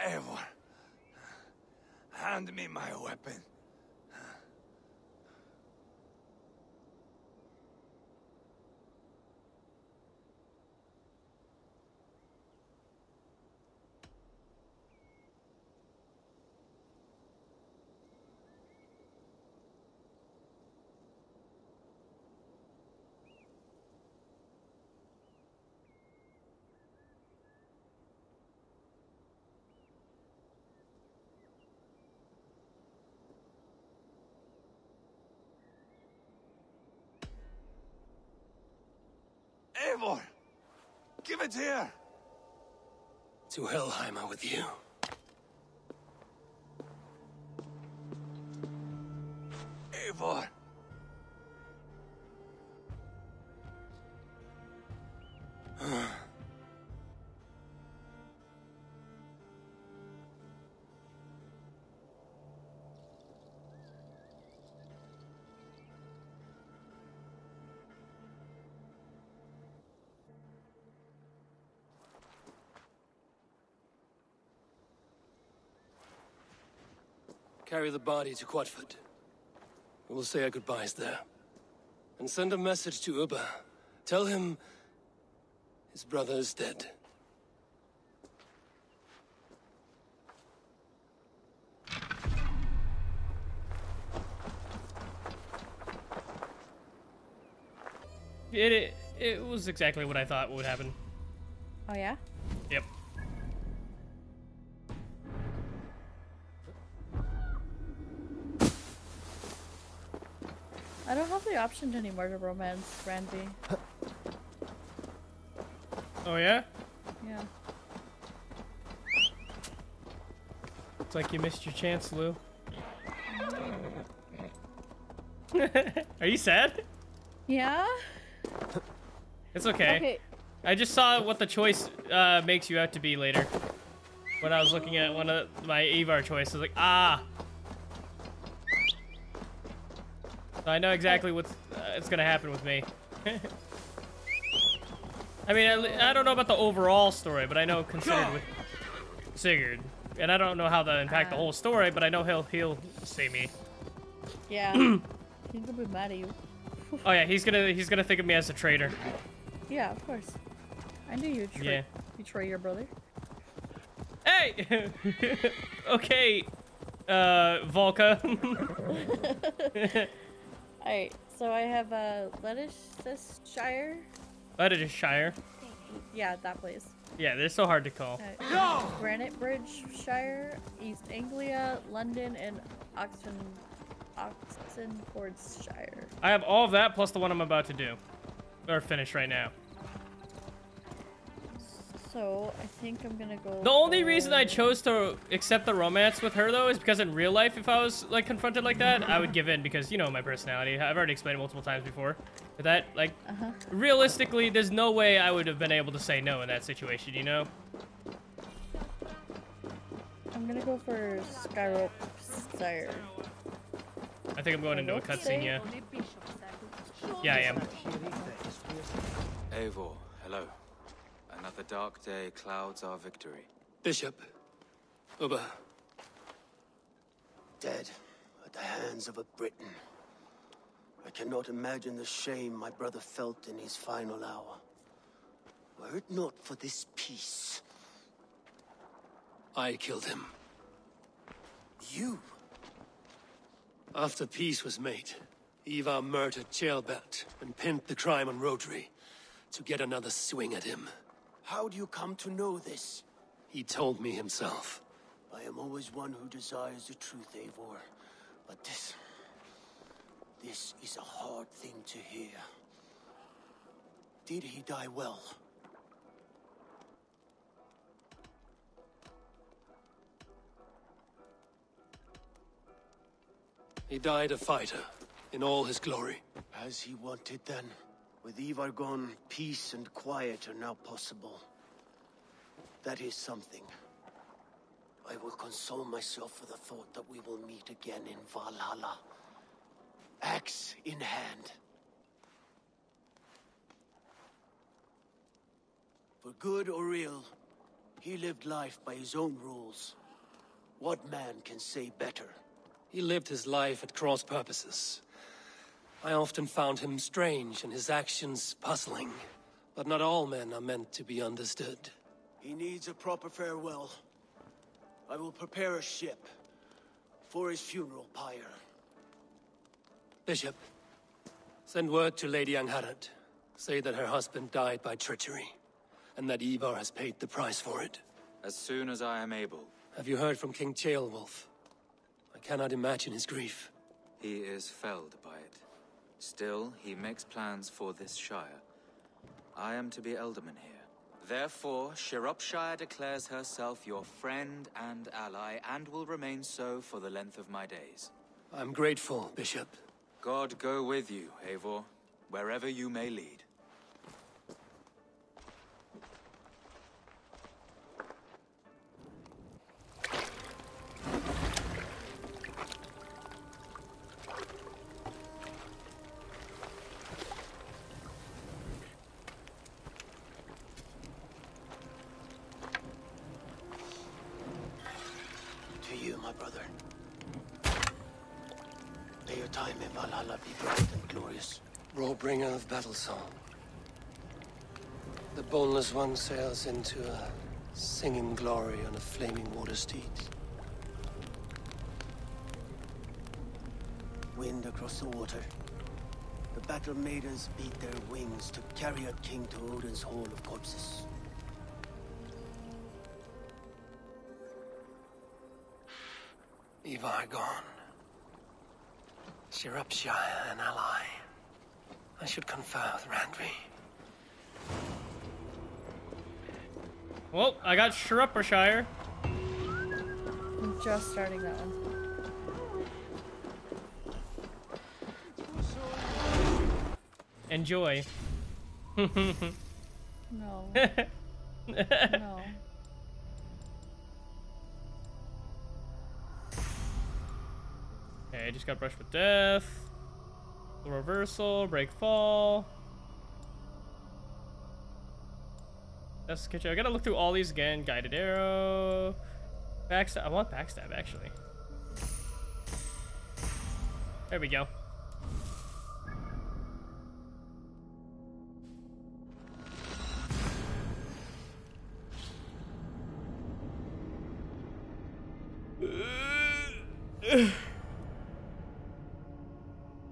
Eivor. Hand me my weapon. Eivor! Give it here! To Helheim with you. Eivor! Carry the body to Quatford. We will say our goodbyes there. And send a message to Uba. Tell him his brother is dead. It, it, it was exactly what I thought would happen. Oh yeah? Yep. I don't have the option to any murder romance, Randvi. Oh yeah? Yeah. Looks like you missed your chance, Lou. Are you sad? Yeah. It's okay. okay. I just saw what the choice uh, makes you out to be later. When I was looking at one of my Ivar choices, like, ah. I know exactly what's uh, it's gonna happen with me. I mean, I, I don't know about the overall story, but I know considered with Sigurd, and I don't know how that impact uh, the whole story, but I know he'll he'll see me. Yeah, he's gonna be mad at you. Oh yeah, he's gonna he's gonna think of me as a traitor. Yeah, of course. I knew you'd tra yeah. betray your brother. Hey. Okay, uh, Valka. Alright, so I have a uh, Leicestershire. Leicestershire. Yeah, that place. Yeah, they're so hard to call. Uh, no! Granite Bridge Shire, East Anglia, London, and Oxen Oxenford Shire. I have all of that plus the one I'm about to do. Or finish right now. So I think I'm gonna go. The only for... reason I chose to accept the romance with her though is because in real life, if I was like confronted like that, I would give in because you know my personality. I've already explained multiple times before. But that like, uh-huh. realistically, there's no way I would have been able to say no in that situation, you know. I'm gonna go for Sciropescire. I think I'm going into a cutscene. Yeah. Yeah, I am. Eivor, hello. Another dark day clouds our victory. Bishop, Uber. Dead at the hands of a Briton. I cannot imagine the shame my brother felt in his final hour. Were it not for this peace... I killed him. You? After peace was made, Ivar murdered Chaelbert and pinned the crime on Rhodri to get another swing at him. How do you come to know this? He told me himself. I am always one who desires the truth, Eivor. But this... this is a hard thing to hear. Did he die well? He died a fighter, in all his glory. As he wanted then. With Ivar gone, peace and quiet are now possible. That is something. I will console myself with the thought that we will meet again in Valhalla. Axe in hand. For good or ill, he lived life by his own rules. What man can say better? He lived his life at cross purposes. I often found him strange and his actions puzzling. But not all men are meant to be understood. He needs a proper farewell. I will prepare a ship for his funeral pyre. Bishop, send word to Lady Angharad. Say that her husband died by treachery, and that Ivar has paid the price for it. As soon as I am able. Have you heard from King Chaelwulf? I cannot imagine his grief. He is felled by it. Still, he makes plans for this shire. I am to be Elderman here. Therefore, Sciropescire declares herself your friend and ally, and will remain so for the length of my days. I'm grateful, Bishop. God go with you, Eivor, wherever you may lead. Bringer of battle song. The boneless one sails into a singing glory on a flaming water steed. Wind across the water. The battle maidens beat their wings to carry a king to Odin's hall of corpses. Ivar gone. Sciropescire, an ally. I should confer with Randvi. Well, I got Sciropescire. I'm just starting that one. Enjoy. No. No. Okay, I just got brushed with death. Reversal, break fall. That's the kitchen. I gotta look through all these again. Guided arrow. Backstab. I want backstab actually. There we go.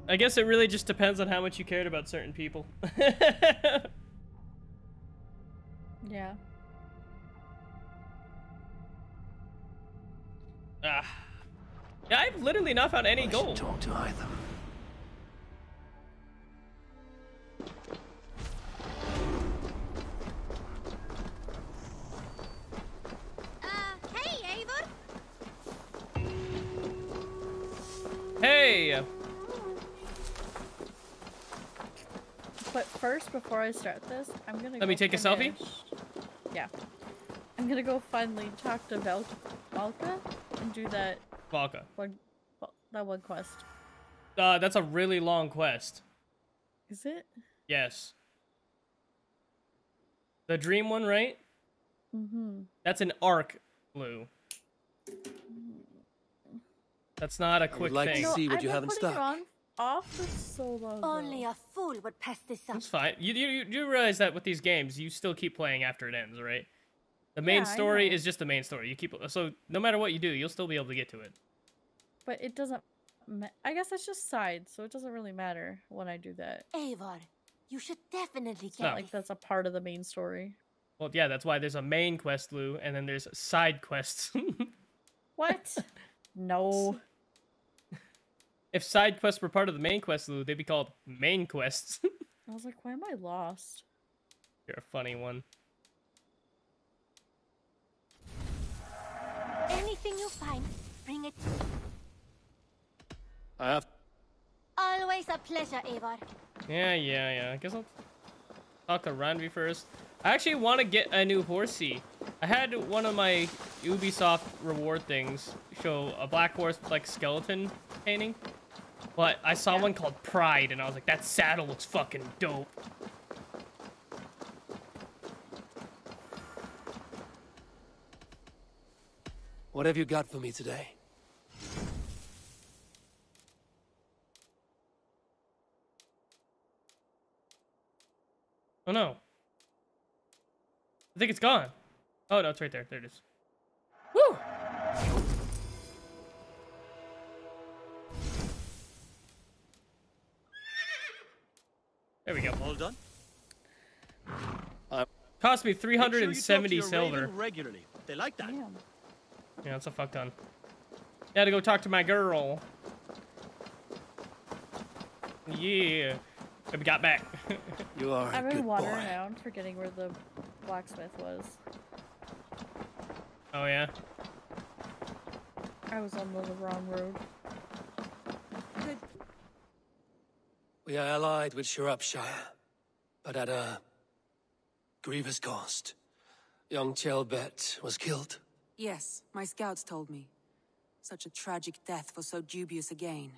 I guess it really just depends on how much you cared about certain people. Yeah. Ah. Yeah, I've literally not found any I gold. Talk to Hytham. Uh, hey, Eivor. Hey. But first, before I start this, I'm gonna Let go me take finish. a selfie? Yeah. I'm gonna go finally talk to Val Valka and do that... Valka. One, that one quest. Uh, that's a really long quest. Is it? Yes. The dream one, right? Mm-hmm. That's an arc, Blue. That's not a quick like thing. To see what no, you have in stock. Off for so long. Only a fool would pass this up. That's fine. You, you you realize that with these games, you still keep playing after it ends, right? The main yeah, story is just the main story. You keep so no matter what you do, you'll still be able to get to it. But it doesn't. I guess that's just sides, so it doesn't really matter when I do that. Eivor, you should definitely get. Not like that's a part of the main story. Well, yeah, that's why there's a main quest, Lou, and then there's side quests. What? No. If side quests were part of the main quest, Lou, they'd be called main quests. I was like, why am I lost? You're a funny one. Anything you find, bring it. I have. Always a pleasure, Eivor. Yeah, yeah, yeah. I guess I'll talk to Randvi first. I actually want to get a new horsey. I had one of my Ubisoft reward things show a black horse with, like, skeleton painting. But I saw yeah. one called Pride, and I was like, that saddle looks fucking dope. What have you got for me today? Oh no. I think it's gone. Oh no, it's right there. There it is. Woo! There we go. All done. Uh, Cost me three hundred seventy sure silver. Regularly, they like that. Damn. Yeah, that's a fuck ton. Gotta go talk to my girl. Yeah. We got back. You are. I'm gonna wander around, forgetting where the blacksmith was. Oh yeah. I was on the wrong road. Good. We are allied with Sciropescire, but at a grievous cost. Young Chaelbert was killed. Yes, my scouts told me. Such a tragic death for so dubious a gain.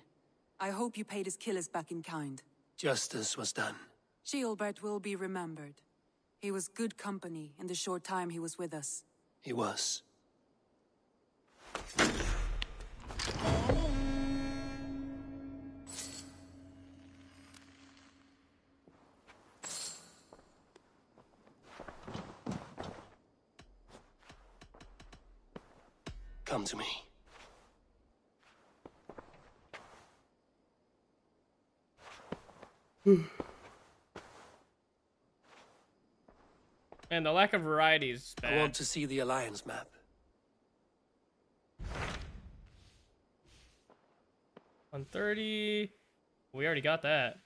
I hope you paid his killers back in kind. Justice was done. Chaelbert will be remembered. He was good company in the short time he was with us. He was. Come to me. And the lack of variety is bad. I want to see the Alliance map. one thirty. We already got that.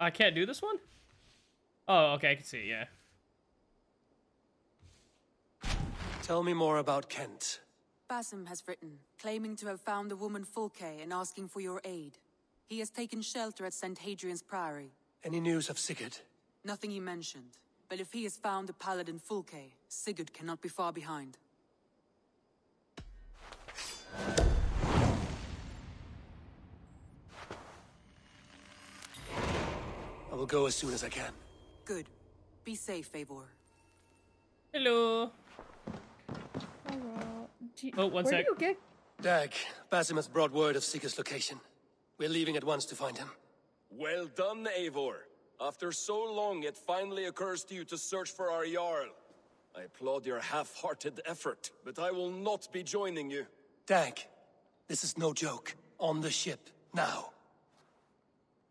I can't do this one? Oh, okay, I can see it, yeah. Tell me more about Kent. Basim has written, claiming to have found the woman Fulke and asking for your aid. He has taken shelter at Saint Hadrian's Priory. Any news of Sigurd? Nothing he mentioned, but if he has found the paladin Fulke, Sigurd cannot be far behind. I will go as soon as I can. Good. Be safe, Eivor. Hello. Hello. You, oh, one where sec. Do you get Dag, Basim has brought word of Sigurd's location. We're leaving at once to find him. Well done, Eivor. After so long, it finally occurs to you to search for our Jarl. I applaud your half-hearted effort, but I will not be joining you. Dag, this is no joke. On the ship, now.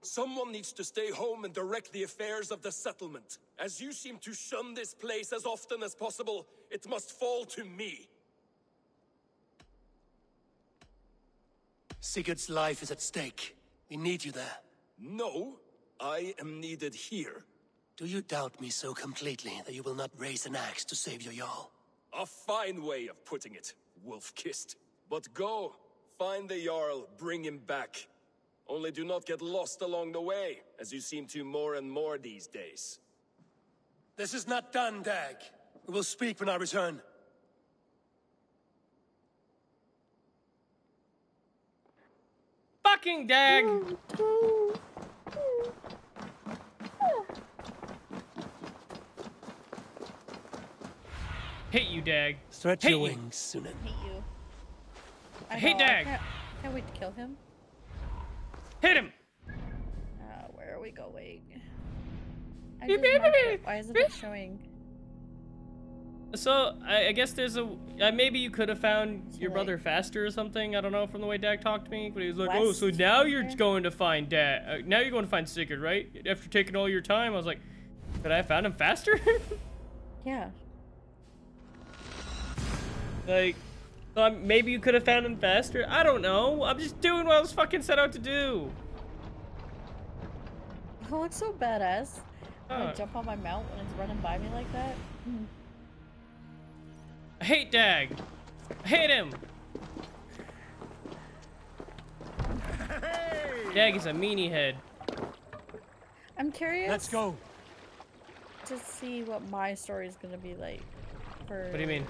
Someone needs to stay home and direct the affairs of the settlement. As you seem to shun this place as often as possible, it must fall to me. Sigurd's life is at stake. We need you there. No, I am needed here. Do you doubt me so completely that you will not raise an axe to save your Jarl? A fine way of putting it, wolf-kissed. But go, find the Jarl, bring him back. Only do not get lost along the way, as you seem to more and more these days. This is not done, Dag. We will speak when I return. Fucking Dag! hate you, Dag. Stretch hate your wings, Sunan. I hate you. I, I hate Dag. I can't, I can't wait to kill him. Hit him! Uh, where are we going? I just it. Why isn't it showing? So, I, I guess there's a... Uh, maybe you could have found so your like, brother faster or something. I don't know, from the way Dag talked to me. But he was like, West oh, so now you're going to find Dag. Uh, now you're going to find Sigurd, right? After taking all your time, I was like, could I have found him faster? Yeah. Like, um, maybe you could have found him faster. I don't know. I'm just doing what I was fucking set out to do. I look so badass. I'm gonna jump on my mount when it's running by me like that. Mm. I hate Dag. I hate him. Hey. Dag is a meanie head. I'm curious. Let's go. To see what my story is gonna be like. For... What do you mean?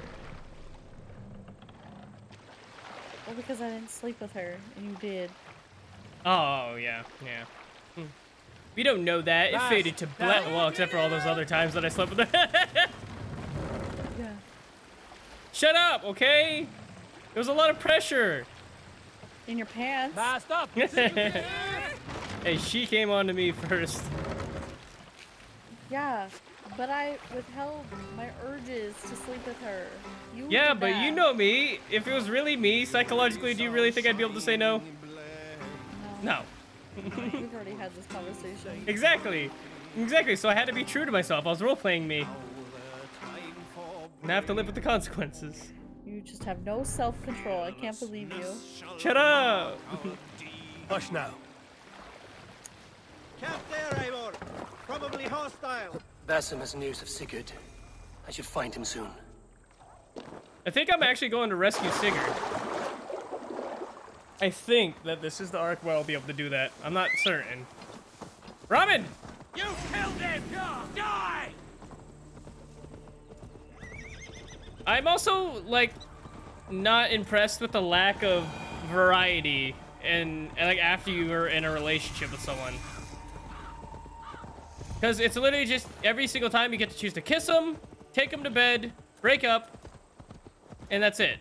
Well, because I didn't sleep with her, and you did. Oh yeah, yeah. Hm. We don't know that. It faded to black. Well, except for all those other times that I slept with her. Yeah. Shut up, okay? There was a lot of pressure. In your pants. Nah, stop. Hey, she came on to me first. Yeah, but I withheld my urges to sleep with her. You yeah, but that. You know me. If it was really me, psychologically, do you really think I'd be able to say no? No. No. We've already had this conversation. Exactly. Exactly. So I had to be true to myself. I was role-playing me. And I have to live with the consequences. You just have no self-control. I can't believe you. Shut up! Hush now. Camp there, Eivor. Probably hostile. Basim has news of Sigurd. I should find him soon. I think I'm actually going to rescue Sigurd. I think that this is the arc where I'll be able to do that. I'm not certain. Ramen! You killed him! Die! I'm also, like, not impressed with the lack of variety and, and like, after you are in a relationship with someone. Because it's literally just every single time you get to choose to kiss them, take them to bed, break up, and that's it.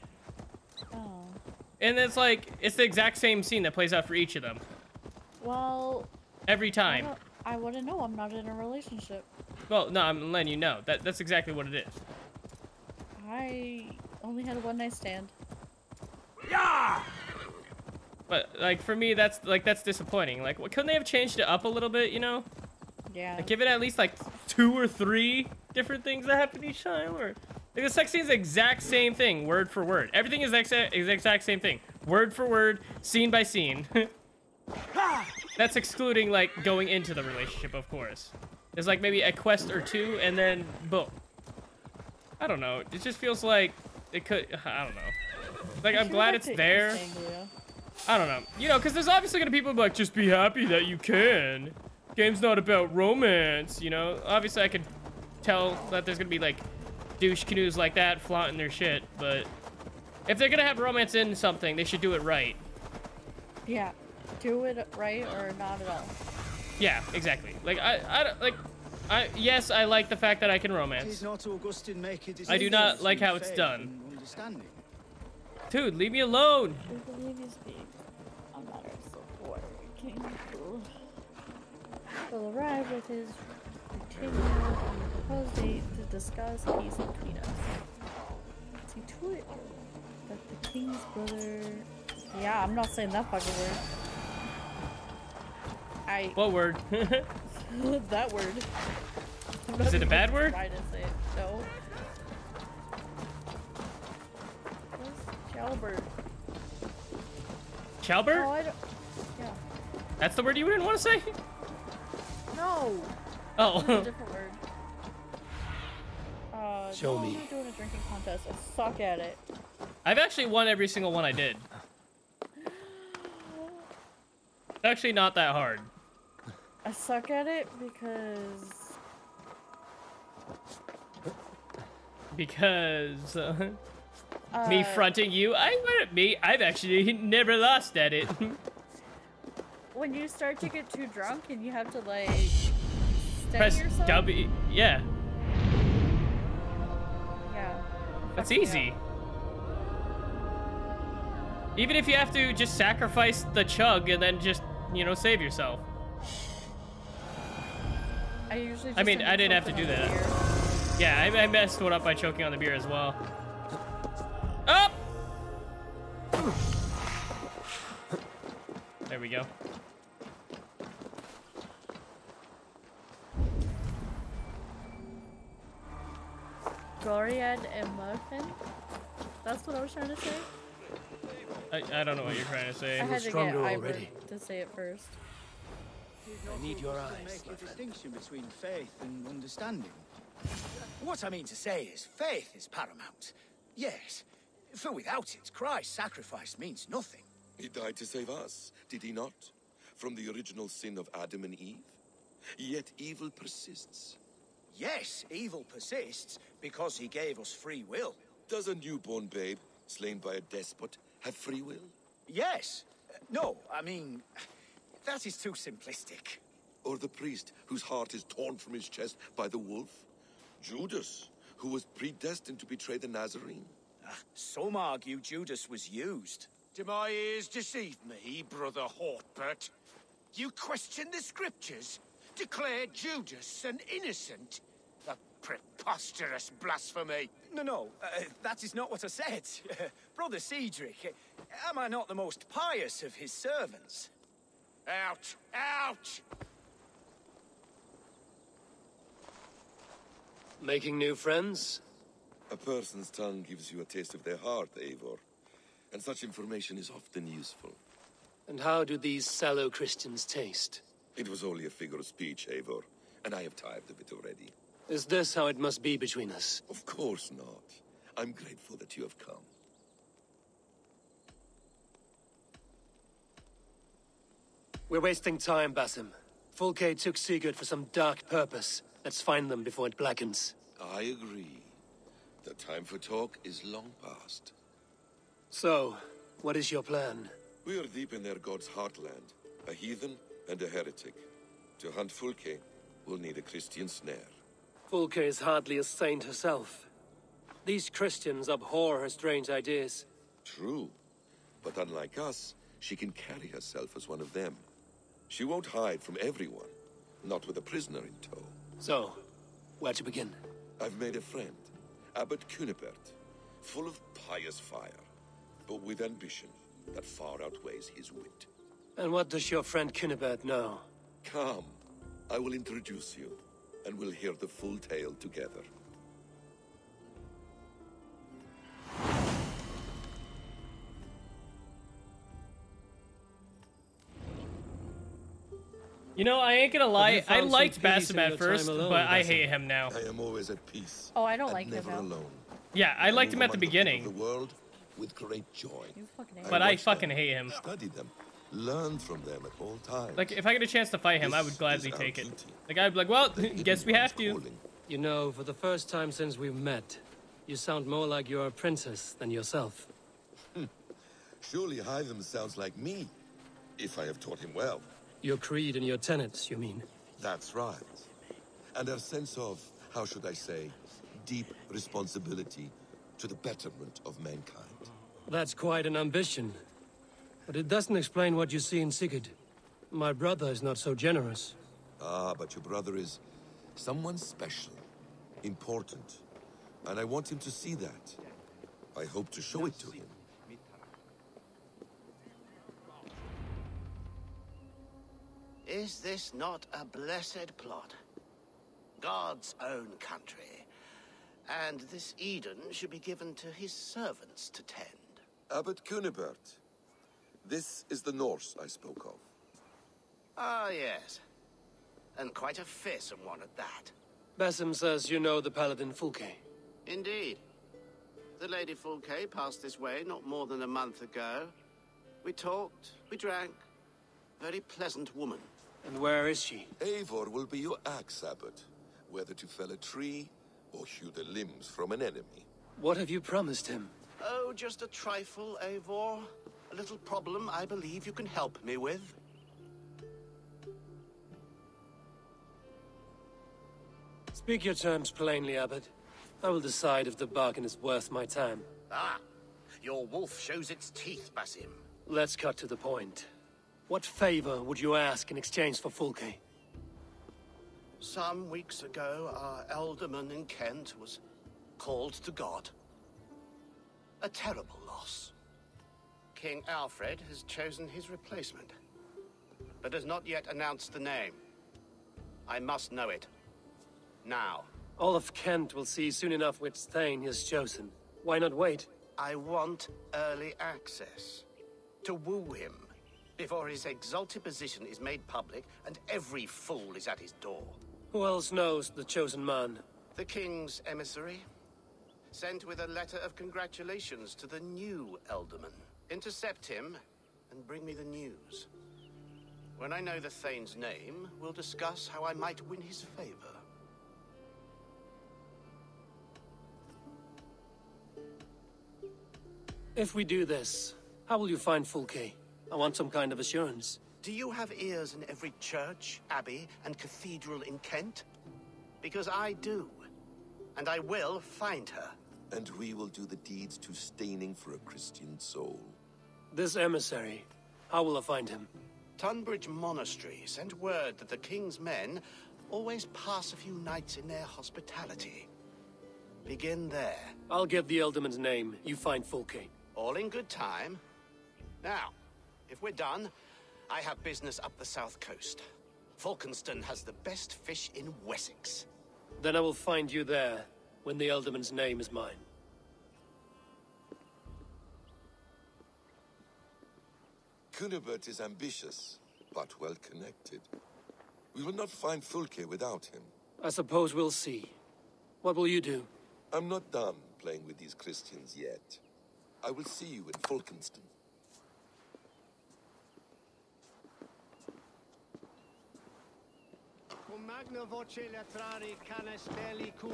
And it's like, it's the exact same scene that plays out for each of them. Well... Every time. I wouldn't know. I'm not in a relationship. Well, no, I'm letting you know. That, that's exactly what it is. I only had a one-night stand. Yeah! But, like, for me, that's, like, that's disappointing. Like, what, couldn't they have changed it up a little bit, you know? Yeah. Like, give it at least, like, two or three different things that happen each time, or... Like, the sex scene is the exact same thing, word for word. Everything is the exact, exact same thing, word for word, scene by scene. That's excluding, like, going into the relationship, of course. There's, like, maybe a quest or two, and then boom. I don't know. It just feels like it could... I don't know. Like, I'm glad it's there. I don't know. You know, because there's obviously going to be people who are like, just be happy that you can. Game's not about romance, you know? Obviously, I could tell that there's going to be, like... douche canoes like that flaunting their shit, but if they're gonna have romance in something, they should do it right. Yeah, do it right or not at all. Yeah, exactly. Like I, I like, I yes, I like the fact that I can romance. I do not like how it's done. Dude, leave me alone. Will arrive with his continual proposed date. Discuss peace between us. See to it that the king's brother. Yeah, I'm not saying that fucking word. I. What word? That word. Is it a bad word? I didn't say it. No. Where's Chaelbert? Chaelbert? Oh, I don't... Yeah. That's the word you didn't want to say? No. Oh. That's a different word. Uh, Show no, me. I'm doing a drinking contest. I suck at it. I've actually won every single one I did. It's actually not that hard. I suck at it because... Because... Uh, uh, me fronting you? I wouldn't me. I've actually never lost at it. When you start to get too drunk and you have to like... Press yourself? W. Yeah. That's easy. Even if you have to just sacrifice the chug and then just, you know, save yourself. I usually just I mean, I didn't have to do that. Yeah, I, I messed one up by choking on the beer as well. Up! There we go. Gloriad and muffin? That's what I was trying to say? I, I don't know what you're trying to say. I had to get Eivor to say it first. I need your eyes. Make a distinction between faith and understanding. What I mean to say is, faith is paramount. Yes, for without it, Christ's sacrifice means nothing. He died to save us, did he not? From the original sin of Adam and Eve? Yet evil persists. Yes, evil persists because he gave us free will. Does a newborn babe, slain by a despot, have free will? Yes. Uh, no, I mean, that is too simplistic. Or the priest whose heart is torn from his chest by the wolf? Judas, who was predestined to betray the Nazarene? Uh, some argue Judas was used. Do my ears deceive me, Brother Hortbert? You question the scriptures? Declare Judas an innocent? A preposterous blasphemy. No, no, uh, that is not what I said. Brother Cedric, uh, am I not the most pious of his servants? Out! Out! Making new friends? A person's tongue gives you a taste of their heart, Eivor. And such information is often useful. And how do these sallow Christians taste? It was only a figure of speech, Eivor, and I have tired of it already. Is this how it must be between us? Of course not. I'm grateful that you have come. We're wasting time, Basim. Fulke took Sigurd for some dark purpose. Let's find them before it blackens. I agree. The time for talk is long past. So, what is your plan? We are deep in their god's heartland. A heathen and a heretic. To hunt Fulke, we'll need a Christian snare. Fulke is hardly a saint herself. These Christians abhor her strange ideas. True. But unlike us, she can carry herself as one of them. She won't hide from everyone, not with a prisoner in tow. So, where to begin? I've made a friend, Abbot Cynebert, full of pious fire, but with ambition that far outweighs his wit. And what does your friend Cynebert know? Come, I will introduce you, and we'll hear the full tale together. You know, I ain't gonna lie, I liked Basim at first, alone, but Basim. I hate him now. I am always at peace. Oh, I don't like him now. Alone. Yeah, I liked him at the beginning. The world with great joy. But I fucking hate him. Studied them, learned from them at all times. Like, if I get a chance to fight him, this I would gladly take duty. It. Like, I'd be like, well, guess we have to. You know, for the first time since we've met, you sound more like your princess than yourself. Surely Hytham sounds like me, if I have taught him well. Your creed and your tenets, you mean? That's right. And our sense of, how should I say, deep responsibility to the betterment of mankind. That's quite an ambition. But it doesn't explain what you see in Sigurd. My brother is not so generous. Ah, but your brother is someone special, important. And I want him to see that. I hope to show it to him. Is this not a blessed plot? God's own country. And this Eden should be given to his servants to tend. Abbot Cynebert, this is the Norse I spoke of. Ah, yes. And quite a fearsome one at that. Basim says you know the paladin Fulke. Indeed. The Lady Fulke passed this way not more than a month ago. We talked, we drank. Very pleasant woman. And where is she? Eivor will be your axe, Abbot. Whether to fell a tree, or hew the limbs from an enemy. What have you promised him? Oh, just a trifle, Eivor. A little problem I believe you can help me with. Speak your terms plainly, Abbot. I will decide if the bargain is worth my time. Ah, your wolf shows its teeth, Basim. Let's cut to the point. What favor would you ask in exchange for Fulke? Some weeks ago, our alderman in Kent was called to God. A terrible loss. King Alfred has chosen his replacement, but has not yet announced the name. I must know it. Now. All of Kent will see soon enough which Thane he has chosen. Why not wait? I want early access. To woo him, before his exalted position is made public and every fool is at his door. Who else knows the chosen man? The King's emissary, sent with a letter of congratulations to the new alderman. Intercept him and bring me the news. When I know the Thane's name, we'll discuss how I might win his favor. If we do this, how will you find Fulke? I want some kind of assurance. Do you have ears in every church, abbey, and cathedral in Kent? Because I do, and I will find her. And we will do the deeds too staining for a Christian soul. This emissary, how will I find him? Tunbridge Monastery sent word that the King's men always pass a few nights in their hospitality. Begin there. I'll give the alderman's name. You find Fulke. All in good time. Now, if we're done, I have business up the south coast. Folcanstan has the best fish in Wessex. Then I will find you there when the alderman's name is mine. Cynebert is ambitious, but well-connected. We will not find Fulke without him. I suppose we'll see. What will you do? I'm not done playing with these Christians yet. I will see you in Folcanstan.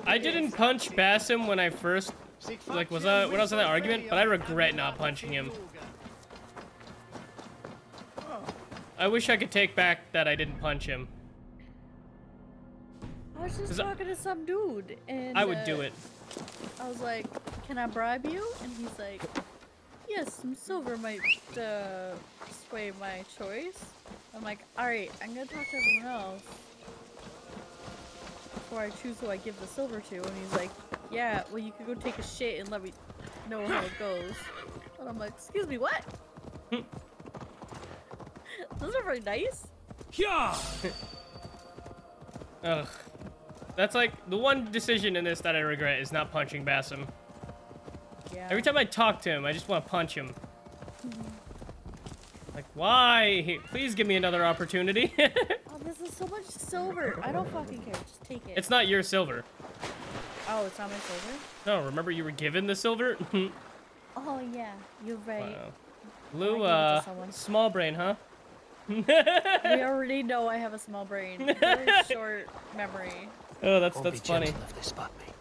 I didn't punch Basim when I first, like, was I, when I was in that argument, but I regret not punching him. I wish I could take back that I didn't punch him. I was just talking I, to some dude, and I would uh, do it. I was like, "Can I bribe you?" And he's like, "Yes, some silver might uh, sway my choice." I'm like, "All right, I'm gonna talk to everyone else before I choose who I give the silver to." And he's like, "Yeah, well, you could go take a shit and let me know how it goes." And I'm like, "Excuse me, what?" Those are very nice. Yeah. Ugh. That's like the one decision in this that I regret is not punching Basim. Yeah. Every time I talk to him, I just want to punch him. Like, why? Please give me another opportunity. Oh, this is so much silver. I don't fucking care. Just take it. It's not your silver. Oh, it's not my silver? No, remember you were given the silver? Oh, yeah. You're right. Wow. Lou, uh, small brain, huh? We already know I have a small brain. Very short memory. Oh, that's that's funny. Left this spot, mate.